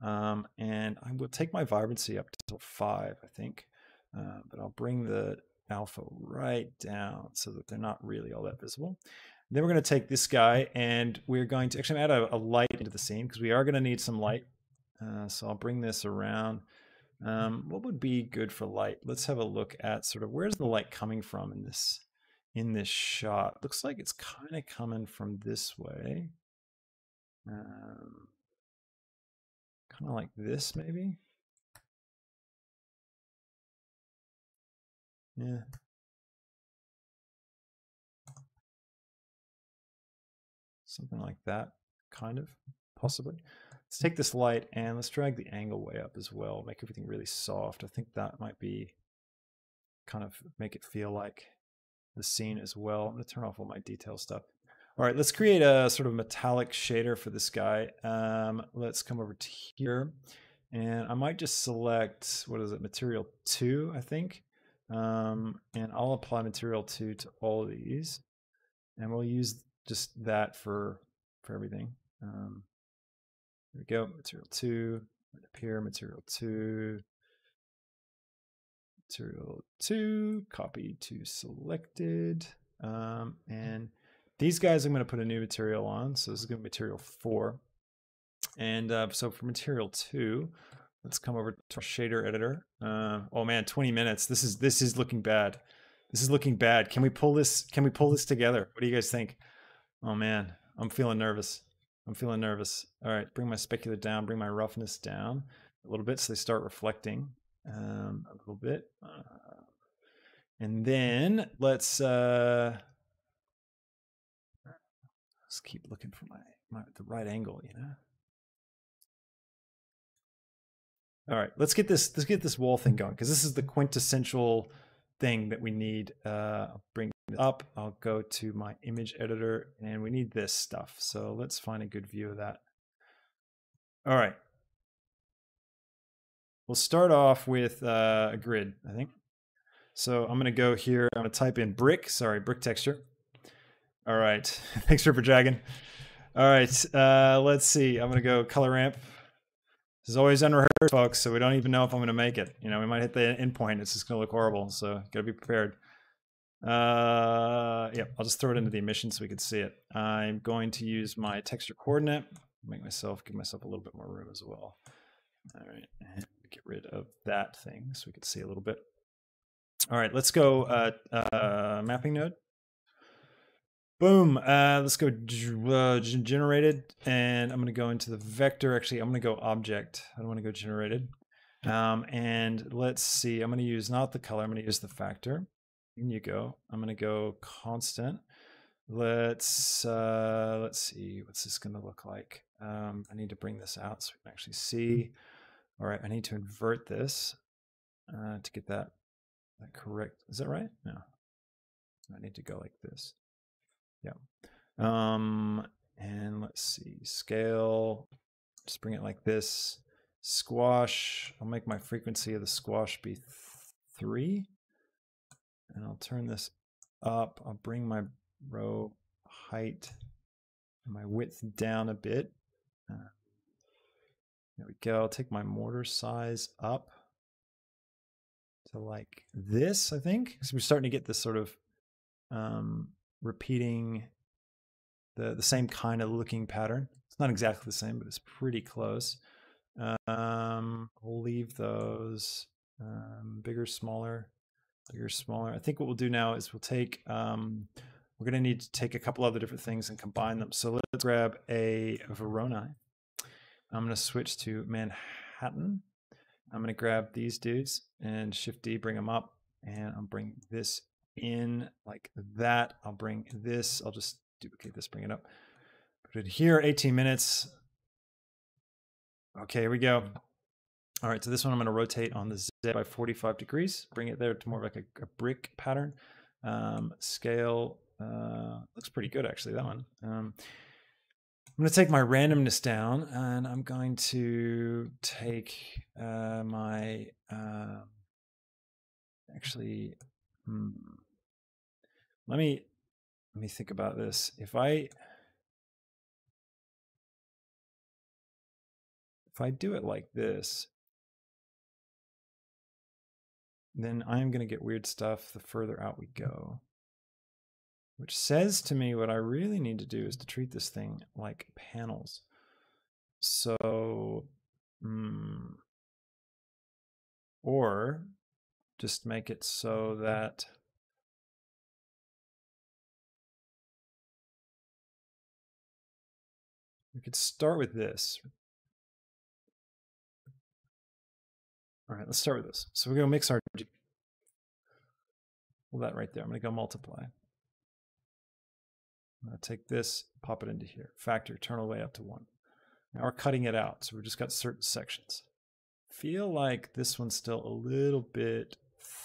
And I will take my vibrancy up to 5, I think. But I'll bring the alpha right down so that they're not really all that visible. Then we're going to take this guy and we're going to actually add a light into the scene because we are going to need some light. So I'll bring this around. What would be good for light? Let's have a look at sort of where's the light coming from in this shot. Looks like it's kind of coming from this way. Kind of like this maybe. Yeah. Something like that, kind of, possibly. Let's take this light and let's drag the angle way up as well, make everything really soft. I think that might be kind of make it feel like the scene as well. I'm gonna turn off all my detail stuff. All right, let's create a sort of metallic shader for this guy. Let's come over to here and I might just select, what is it, material 2, I think. And I'll apply material 2 to all of these and we'll use just that for everything. There we go, material 2, right up here, material 2, material 2, copy to selected. And these guys I'm gonna put a new material on. So this is gonna be material 4. And so for material 2, let's come over to our shader editor. Oh man, 20 minutes, this is looking bad. This is looking bad. Can we pull this together? What do you guys think? Oh man, I'm feeling nervous. All right, bring my specular down, bring my roughness down. a little bit, so they start reflecting a little bit. And then let's keep looking for the right angle, you know. All right, let's get this wall thing going, because this is the quintessential thing that we need. I'll bring it up. I'll go to my image editor, and we need this stuff. So let's find a good view of that. All right. We'll start off with a grid, I think. So I'm going to go here. I'm going to type in brick texture. All right. Thanks for dragging. All right. Let's see. I'm going to go color ramp. This is always unrehearsed, folks, so we don't even know if I'm going to make it. You know, we might hit the end point. It's just going to look horrible, so got to be prepared. Yeah, I'll just throw it into the emission so we can see it. I'm going to use my texture coordinate. Give myself a little bit more room as well. All right, and get rid of that thing so we can see a little bit. All right, let's go mapping node. Boom. Let's go generated, and I'm going to go into the vector. Actually, I'm going to go object. I don't want to go generated. And let's see. I'm going to use not the color. I'm going to use the factor. In you go. I'm going to go constant. Let's see. What's this going to look like? I need to bring this out so we can actually see. All right. I need to invert this to get that correct. Is that right? No. I need to go like this. Yeah. And let's see, scale, just bring it like this. Squash, I'll make my frequency of the squash be 3. And I'll turn this up. I'll bring my row height and my width down a bit. There we go. I'll take my mortar size up to like this, I think. So we're starting to get this sort of repeating the same kind of looking pattern. It's not exactly the same, but it's pretty close. We'll leave those bigger, smaller, bigger, smaller. I think what we'll do now is we'll take, we're going to need to take a couple other different things and combine them. So let's grab a Verona. I'm going to switch to Manhattan. I'm going to grab these dudes and Shift D, bring them up, and I'll bring this in like that. I'll bring this, I'll just duplicate this, bring it up, put it here. 18 minutes. Okay, here we go. All right, so this one I'm going to rotate on the Z by 45 degrees, bring it there to more like a brick pattern. Scale, looks pretty good actually, that one. I'm going to take my randomness down, and I'm going to take my actually, Let me think about this. If I do it like this, then I'm going to get weird stuff the further out we go, which says to me what I really need to do is to treat this thing like panels. So, or just make it so that we could start with this. All right, let's start with this. So we're going to mix our, well, that right there. I'm going to go multiply. I'm going to take this, pop it into here. Factor, turn all the way up to 1. Now we're cutting it out, so we've just got certain sections. Feel like this one's still a little bit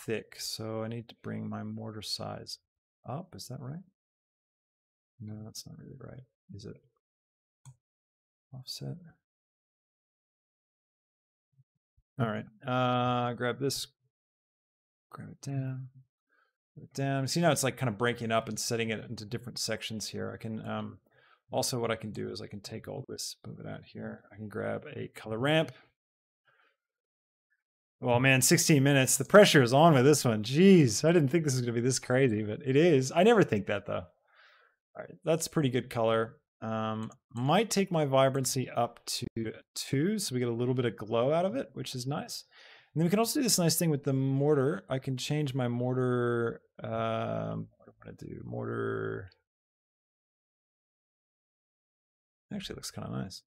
thick, so I need to bring my mortar size up. Is that right? No, that's not really right. Is it? Offset. All right. Grab this. Grab it down. Put it down. See, now it's like kind of breaking up and setting it into different sections here. I can also what I can do is I can take all this, move it out here. I can grab a color ramp. Well, man, 16 minutes. The pressure is on with this one. Jeez, I didn't think this was going to be this crazy, but it is. I never think that, though. All right, that's pretty good color. Might take my vibrancy up to 2, so we get a little bit of glow out of it, which is nice. And then we can also do this nice thing with the mortar. I can change my mortar. What I'm going to do, mortar. Actually, it looks kind of nice.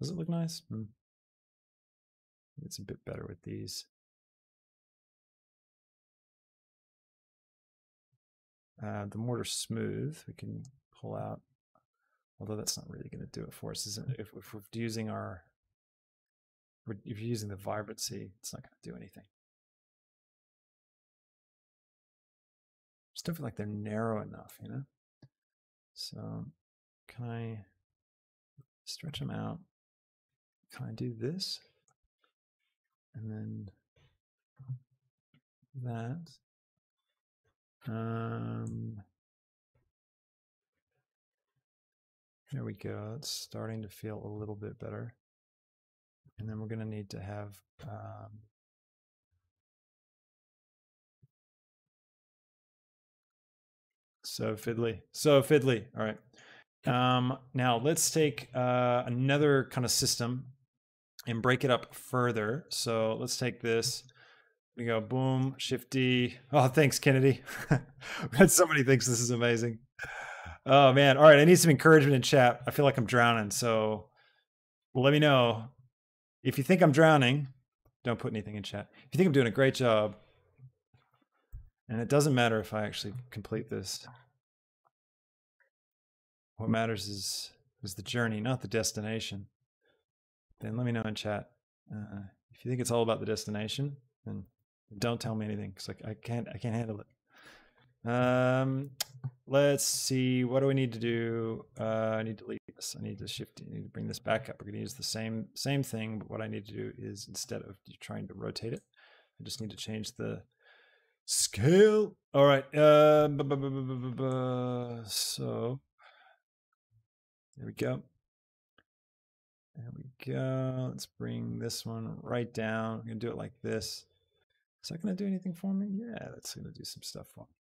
Does it look nice? It's a bit better with these. The mortar smooth, we can pull out, although that's not really going to do it for us, isn't it? If we're using our, if you're using the vibrancy, it's not going to do anything. Just don't feel like they're narrow enough, you know? So can I stretch them out? Can I do this? And then that. There we go. It's starting to feel a little bit better. And then we're going to need to have so fiddly, so fiddly. All right. Now let's take another kind of system and break it up further. So let's take this. We go boom, shift D. Oh, thanks, Kennedy. We had somebody thinks this is amazing. Oh man. All right. I need some encouragement in chat. I feel like I'm drowning. So let me know if you think I'm drowning. Don't put anything in chat. If you think I'm doing a great job, and it doesn't matter if I actually complete this. What matters is the journey, not the destination. Then let me know in chat. If you think it's all about the destination, then don't tell me anything, because like I can't handle it. Let's see. What do we need to do? I need to leave this. I need to shift. I need to bring this back up. We're going to use the same thing, but what I need to do is instead of trying to rotate it, I just need to change the scale. All right. So there we go. There we go. Let's bring this one right down. I'm going to do it like this. Is that going to do anything for me? Yeah, that's going to do some stuff for me.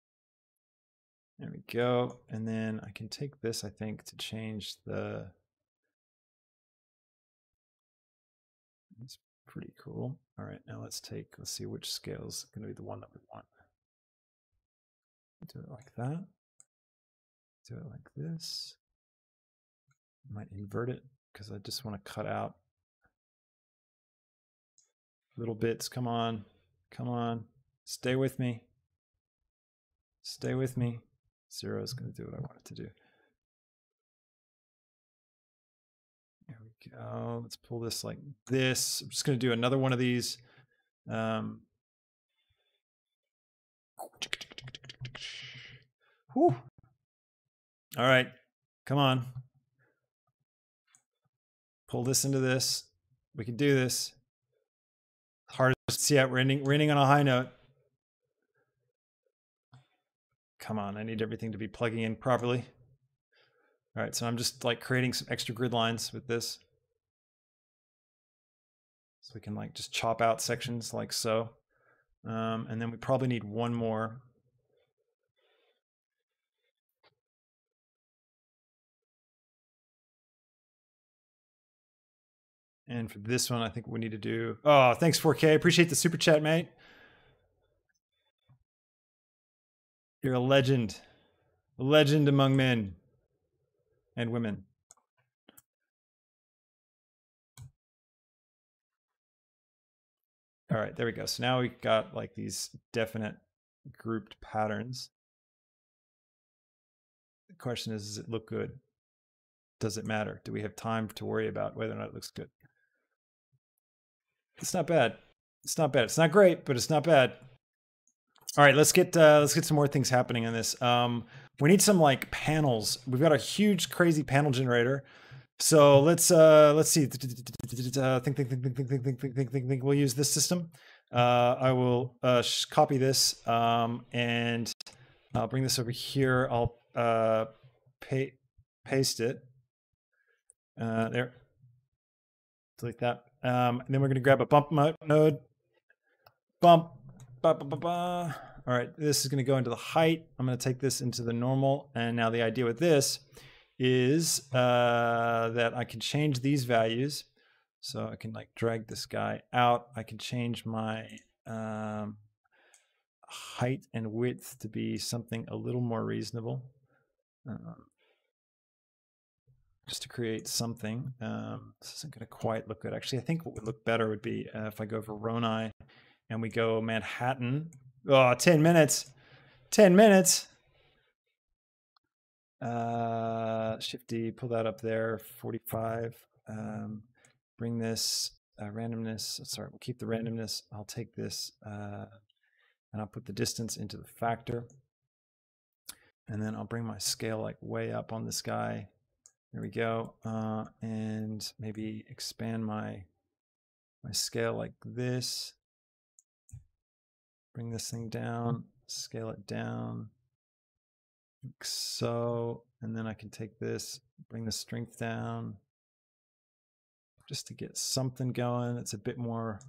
There we go. And then I can take this, I think, to change the... It's pretty cool. All right, now let's see which scale is going to be the one that we want. Do it like that. Do it like this. I might invert it, because I just want to cut out little bits. Come on, come on, stay with me. Stay with me. Zero is going to do what I want it to do. There we go. Let's pull this like this. I'm just going to do another one of these. Whew. All right, come on. Pull this into this. We can do this. Hard to see out. We're ending on a high note. Come on, I need everything to be plugging in properly. All right, so I'm just like creating some extra grid lines with this. So we can like just chop out sections like so. And then we probably need one more. And for this one, I think we need to do... Oh, thanks, 4K. Appreciate the super chat, mate. You're a legend. A legend among men and women. All right, there we go. So now we've got like these definite grouped patterns. The question is, does it look good? Does it matter? Do we have time to worry about whether or not it looks good? It's not bad. It's not bad. It's not great, but it's not bad. All right, let's get some more things happening on this. We need some like panels. We've got a huge crazy panel generator. So let's see. Think. We'll use this system. I will copy this and I'll bring this over here. I'll paste it there. Delete that. And then we're going to grab a bump node. Bump. Ba, ba, ba, ba. All right, this is going to go into the height. I'm going to take this into the normal. And now the idea with this is that I can change these values. So I can like drag this guy out. I can change my height and width to be something a little more reasonable. just to create something. This isn't going to quite look good. Actually, I think what would look better would be if I go Moroni and we go Manhattan. Oh, 10 minutes. 10 minutes. Shift D, pull that up there, 45. Bring this randomness. Sorry, we'll keep the randomness. I'll take this and I'll put the distance into the factor. And then I'll bring my scale like way up on this guy. There we go. And maybe expand my scale like this. Bring this thing down, scale it down. Like so, and then I can take this, bring the strength down just to get something going. It's a bit more,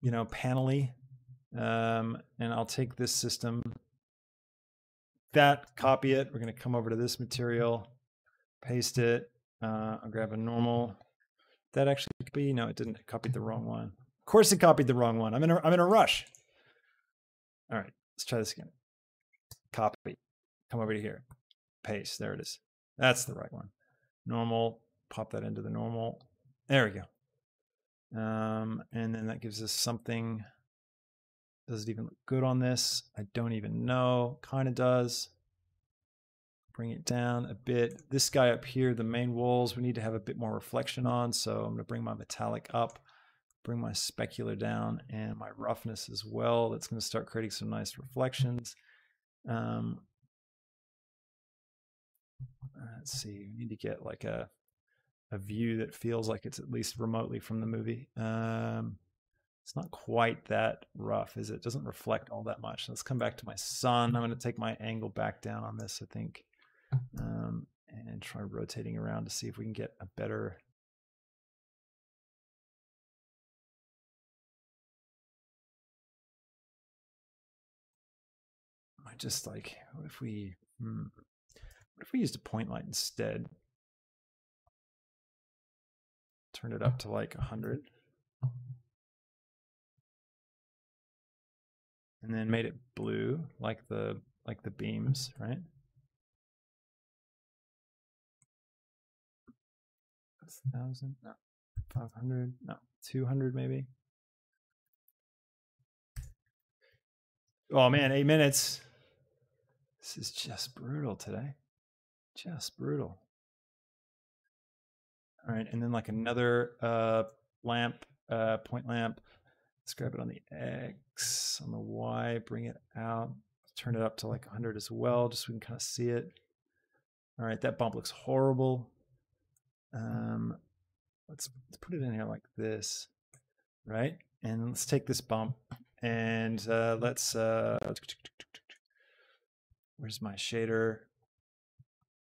you know, panel-y. And I'll take this system, that, copy it. We're going to come over to this material, paste it. I'll grab a normal. That actually could be, no, it didn't. It copied the wrong one. Of course it copied the wrong one. I'm in a rush. All right, let's try this again. Copy. Come over to here, paste, there it is. That's the right one. Normal, pop that into the normal. There we go. And then that gives us something. Does it even look good on this? I don't even know, kind of does. Bring it down a bit. This guy up here, the main walls, we need to have a bit more reflection on. So I'm gonna bring my metallic up, bring my specular down and my roughness as well. That's gonna start creating some nice reflections. Let's see, we need to get like a view that feels like it's at least remotely from the movie. It's not quite that rough, is it? It doesn't reflect all that much. Let's come back to my sun. I'm going to take my angle back down on this, I think, and try rotating around to see if we can get a better... I just like, what if we... If we used a point light instead, turn it up to like 100 and then made it blue like the beams, right? That's 1,000, no, 500, no, 200 maybe. Oh man, 8 minutes. This is just brutal today. Just brutal. All right, and then like another lamp, point lamp. Let's grab it on the X, on the Y, bring it out, turn it up to like 100 as well, just so we can kind of see it. All right, that bump looks horrible. Let's put it in here like this, right? And let's take this bump and let's, where's my shader?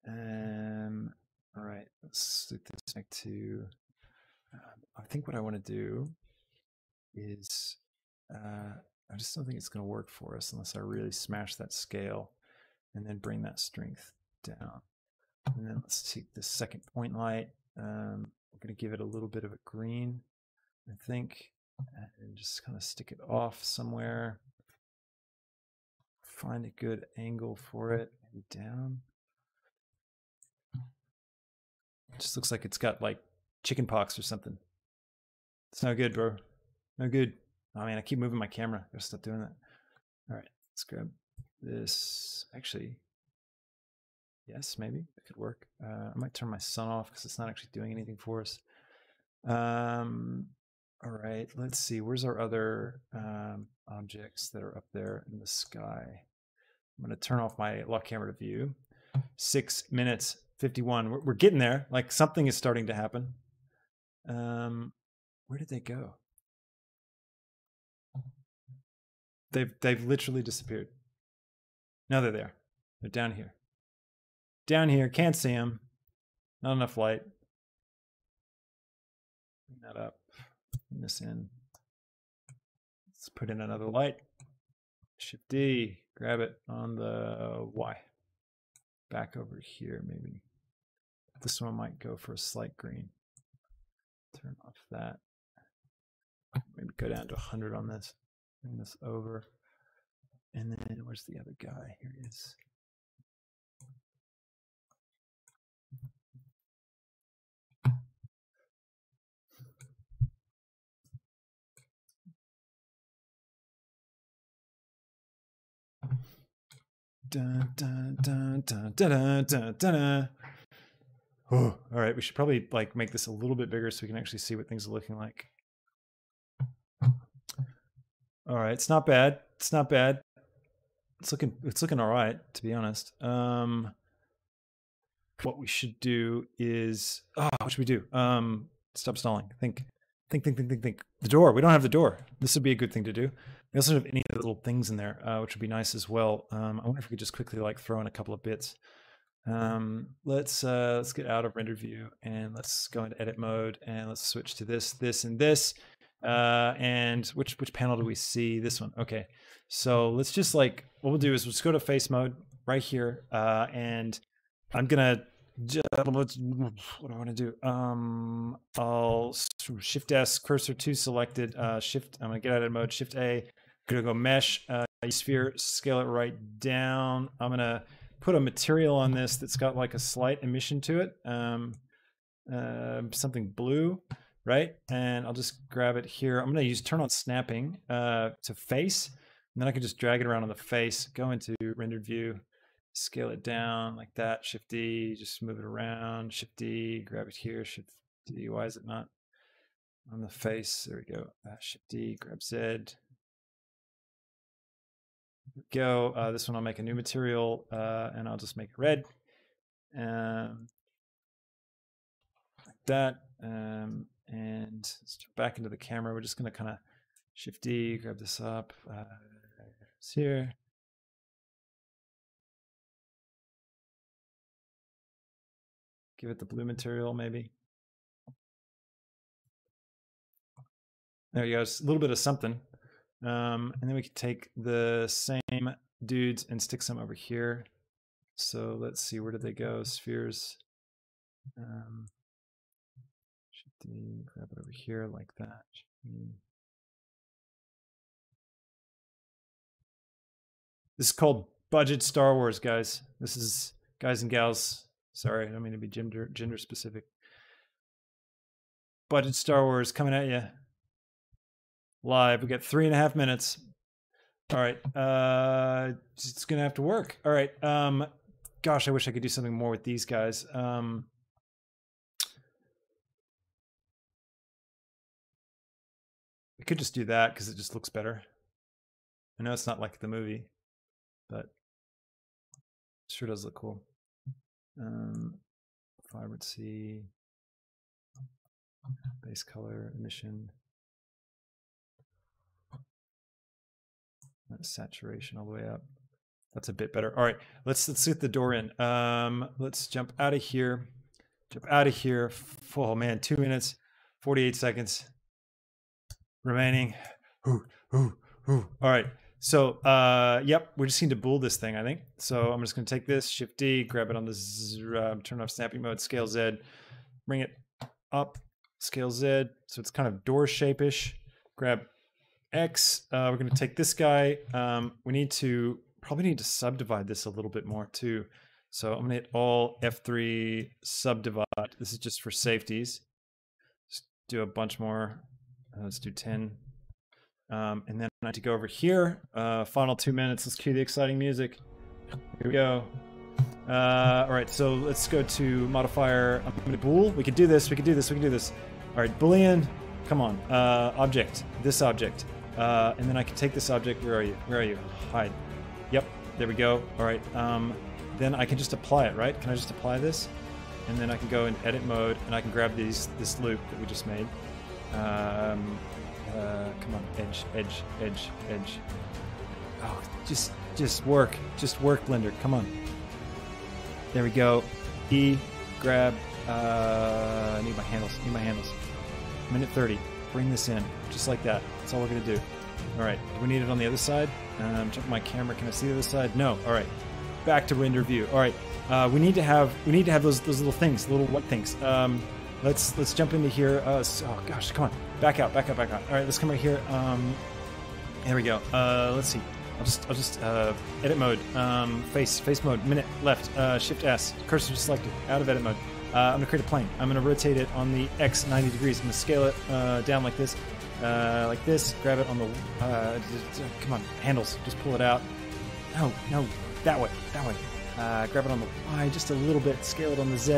All right, let's stick this back to, I think what I want to do is, I just don't think it's going to work for us unless I really smash that scale and then bring that strength down. And then let's take the second point light. I'm going to give it a little bit of a green, I think, and just kind of stick it off somewhere. Find a good angle for it, maybe down. It just looks like it's got like chicken pox or something. It's no good, bro. No good. Oh man, I keep moving my camera. I gotta stop doing that. All right, let's grab this. Actually, yes, maybe it could work. I might turn my sun off because it's not actually doing anything for us. All right, let's see. Where's our other objects that are up there in the sky? I'm gonna turn off my lock camera to view. 6 minutes. 51. We're getting there. Like something is starting to happen. Where did they go? They've literally disappeared. Now they're there. They're down here. Down here. Can't see them. Not enough light. Bring that up. Bring this in. Let's put in another light. Shift D. Grab it on the Y. Back over here, maybe. This one might go for a slight green. Turn off that. Maybe go down to 100 on this. Bring this over. And then where's the other guy? Here he is. Oh, all right, we should probably like make this a little bit bigger so we can actually see what things are looking like. All right, it's not bad. It's not bad. It's looking all right, to be honest. What we should do is what should we do? Stop stalling. Think. The door. We don't have the door. This would be a good thing to do. We also don't have any little things in there, which would be nice as well. I wonder if we could just quickly like throw in a couple of bits. Let's get out of render view and let's go into edit mode and let's switch to this, and this, and which panel do we see? This one. Okay. So let's just like, what we'll do is let's go to face mode right here. And I'm going to, what do I want to do? I'll shift S cursor to selected, shift. I'm going to get out of mode, shift A, going to go mesh, sphere, scale it right down. I'm going to put a material on this that's got like a slight emission to it, something blue, right? And I'll just grab it here. I'm going to use turn on snapping to face, and then I can just drag it around on the face, go into rendered view, scale it down like that, shift D, just move it around, shift D, grab it here, shift D, why is it not on the face? There we go, shift D, grab Z. Go. This one I'll make a new material, and I'll just make it red, like that. And let's jump back into the camera. We're just going to kind of shift D, grab this up. It's here. Give it the blue material, maybe. There you go. It's a little bit of something. And then we could take the same dudes and stick some over here. So let's see, where did they go? Spheres. Grab it over here like that. This is called budget Star Wars, guys. This is, guys and gals. Sorry, I don't mean to be gender specific. Budget Star Wars coming at you. Live. We got 3.5 minutes. All right. It's going to have to work. All right. Gosh, I wish I could do something more with these guys. We could just do that because it just looks better. I know it's not like the movie, but it sure does look cool. Vibrancy, base color, emission. Saturation all the way up. That's a bit better. All right, let's get the door in. Let's jump out of here. Oh man, 2 minutes, 48 seconds remaining. All right. So yep, we just need to bool this thing, I think. So I'm just going to take this, shift D, grab it on the turn off snapping mode, scale Z, bring it up, scale Z. So it's kind of door shape-ish. Grab X, we're going to take this guy. We need to subdivide this a little bit more too. So I'm going to hit all F3 subdivide. This is just for safeties. Just do a bunch more. Let's do 10. And then I need to go over here. Final 2 minutes. Let's cue the exciting music. Here we go. All right. So let's go to modifier. I'm going to bool. We can do this. All right. Boolean. Come on. Object. This object. And then I can take this object. Where are you? Hide. Yep. There we go. All right. Then I can just apply it, right? Can I just apply this? And then I can go in edit mode, and I can grab this loop that we just made. Come on. Edge. Oh, just work. Blender. Come on. There we go. E. Grab. I need my handles. Minute 30. Bring this in. Just like that. That's all we're going to do. All right. Do we need it on the other side? Check my camera. Can I see the other side? No. All right. Back to render view. All right. We need to have those little things, little what things. Let's jump into here. Oh gosh, come on. Back out. All right, let's come right here. Here we go. Let's see. I'll just edit mode. Face mode. Minute left. Shift S. Cursor selected. Out of edit mode. I'm going to create a plane. I'm going to rotate it on the X 90 degrees. I'm going to scale it down like this. Grab it on the... come on, handles. Just pull it out. No, no. That way, that way. Grab it on the Y just a little bit, scale it on the Z.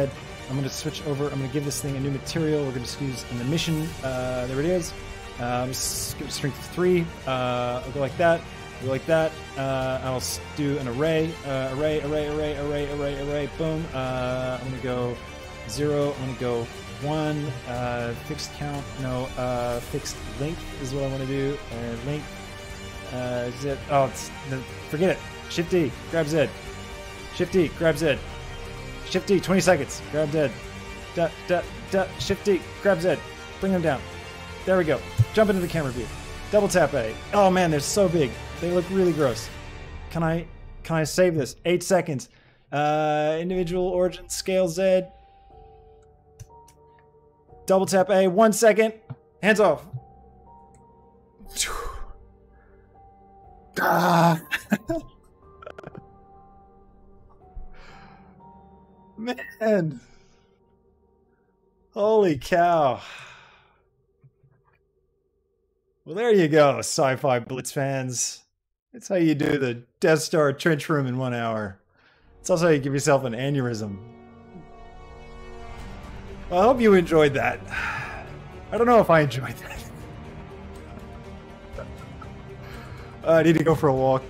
I'm going to switch over. I'm going to give this thing a new material. We're going to use an emission. There it is. Just give it strength of 3. I'll go like that. Go like that. I'll do an array. Array. Boom. I'm going to go 0. I'm going to go 1. Fixed count. No. Fixed length is what I want to do. Length. Z. Oh, it's, forget it. Shift D. Grab Z. Shift D, grab Z. Shift D, 20 seconds. Grab Z. Shift D, grab Z. Bring them down. There we go. Jump into the camera view. Double tap A. Oh man, they're so big. They look really gross. Can I save this? 8 seconds. Individual origin scale Z. Double tap A. 1 second. Hands off. Ah. Man, holy cow. Well, there you go, Sci-Fi Blitz fans. That's how you do the Death Star trench room in 1 hour. It's also how you give yourself an aneurysm. Well, I hope you enjoyed that. I don't know if I enjoyed that. I need to go for a walk.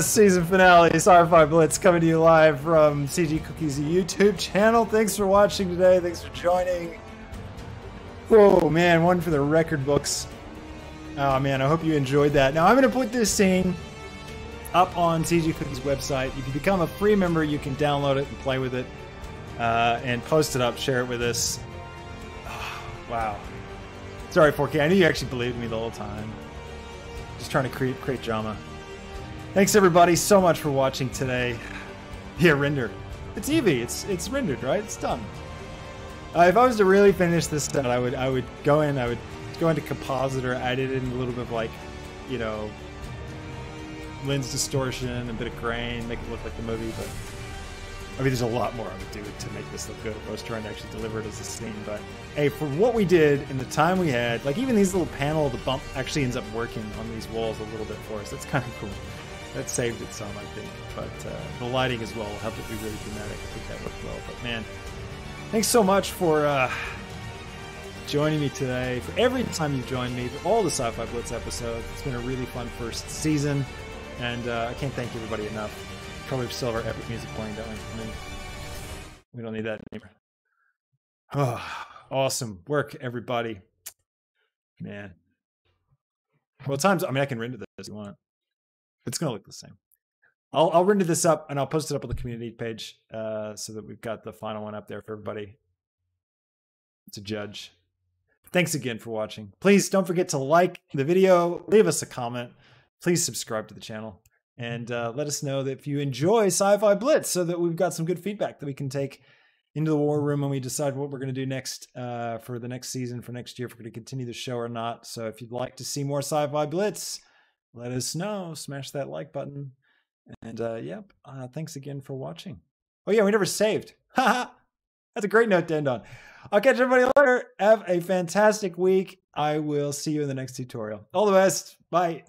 Season finale, Sci-Fi Blitz, coming to you live from CG Cookie's YouTube channel. Thanks for watching today. Thanks for joining. Oh man, one for the record books. Oh man, I hope you enjoyed that. Now I'm going to put this scene up on CG Cookie's website. You can become a free member. You can download it and play with it, and post it up, share it with us. Oh, wow. Sorry, 4K. I knew you actually believed me the whole time. Just trying to create drama. Thanks everybody so much for watching today. Yeah, render. It's Eevee. It's rendered, right? It's done. If I was to really finish this set, I would go in. I would go into compositor, add it in a little bit of, like, you know, lens distortion, a bit of grain, make it look like the movie. But I mean, there's a lot more I would do to make this look good if I was trying to actually deliver it as a scene. But hey, for what we did in the time we had, like even these little panel, the bump actually ends up working on these walls a little bit for us. That's kind of cool. That saved it some, I think, but the lighting as well helped it be really dramatic. I think that worked well, but man, thanks so much for joining me today, for every time you've joined me, for all the Sci-Fi Blitz episodes. It's been a really fun first season, and I can't thank everybody enough. Probably still have our epic music playing, don't we? I mean, we don't need that anymore. Oh, awesome work, everybody. Man. Well, times, I mean, I can render this if you want. It's going to look the same. I'll render this up and I'll post it up on the community page so that we've got the final one up there for everybody to judge. Thanks again for watching. Please don't forget to like the video. Leave us a comment. Please subscribe to the channel. And let us know that if you enjoy Sci-Fi Blitz so that we've got some good feedback that we can take into the war room when we decide what we're going to do next for the next season, for next year, if we're going to continue the show or not. So if you'd like to see more Sci-Fi Blitz, let us know. Smash that like button. And yep, thanks again for watching. Oh yeah, we never saved. Haha. That's a great note to end on. I'll catch everybody later. Have a fantastic week. I will see you in the next tutorial. All the best. Bye.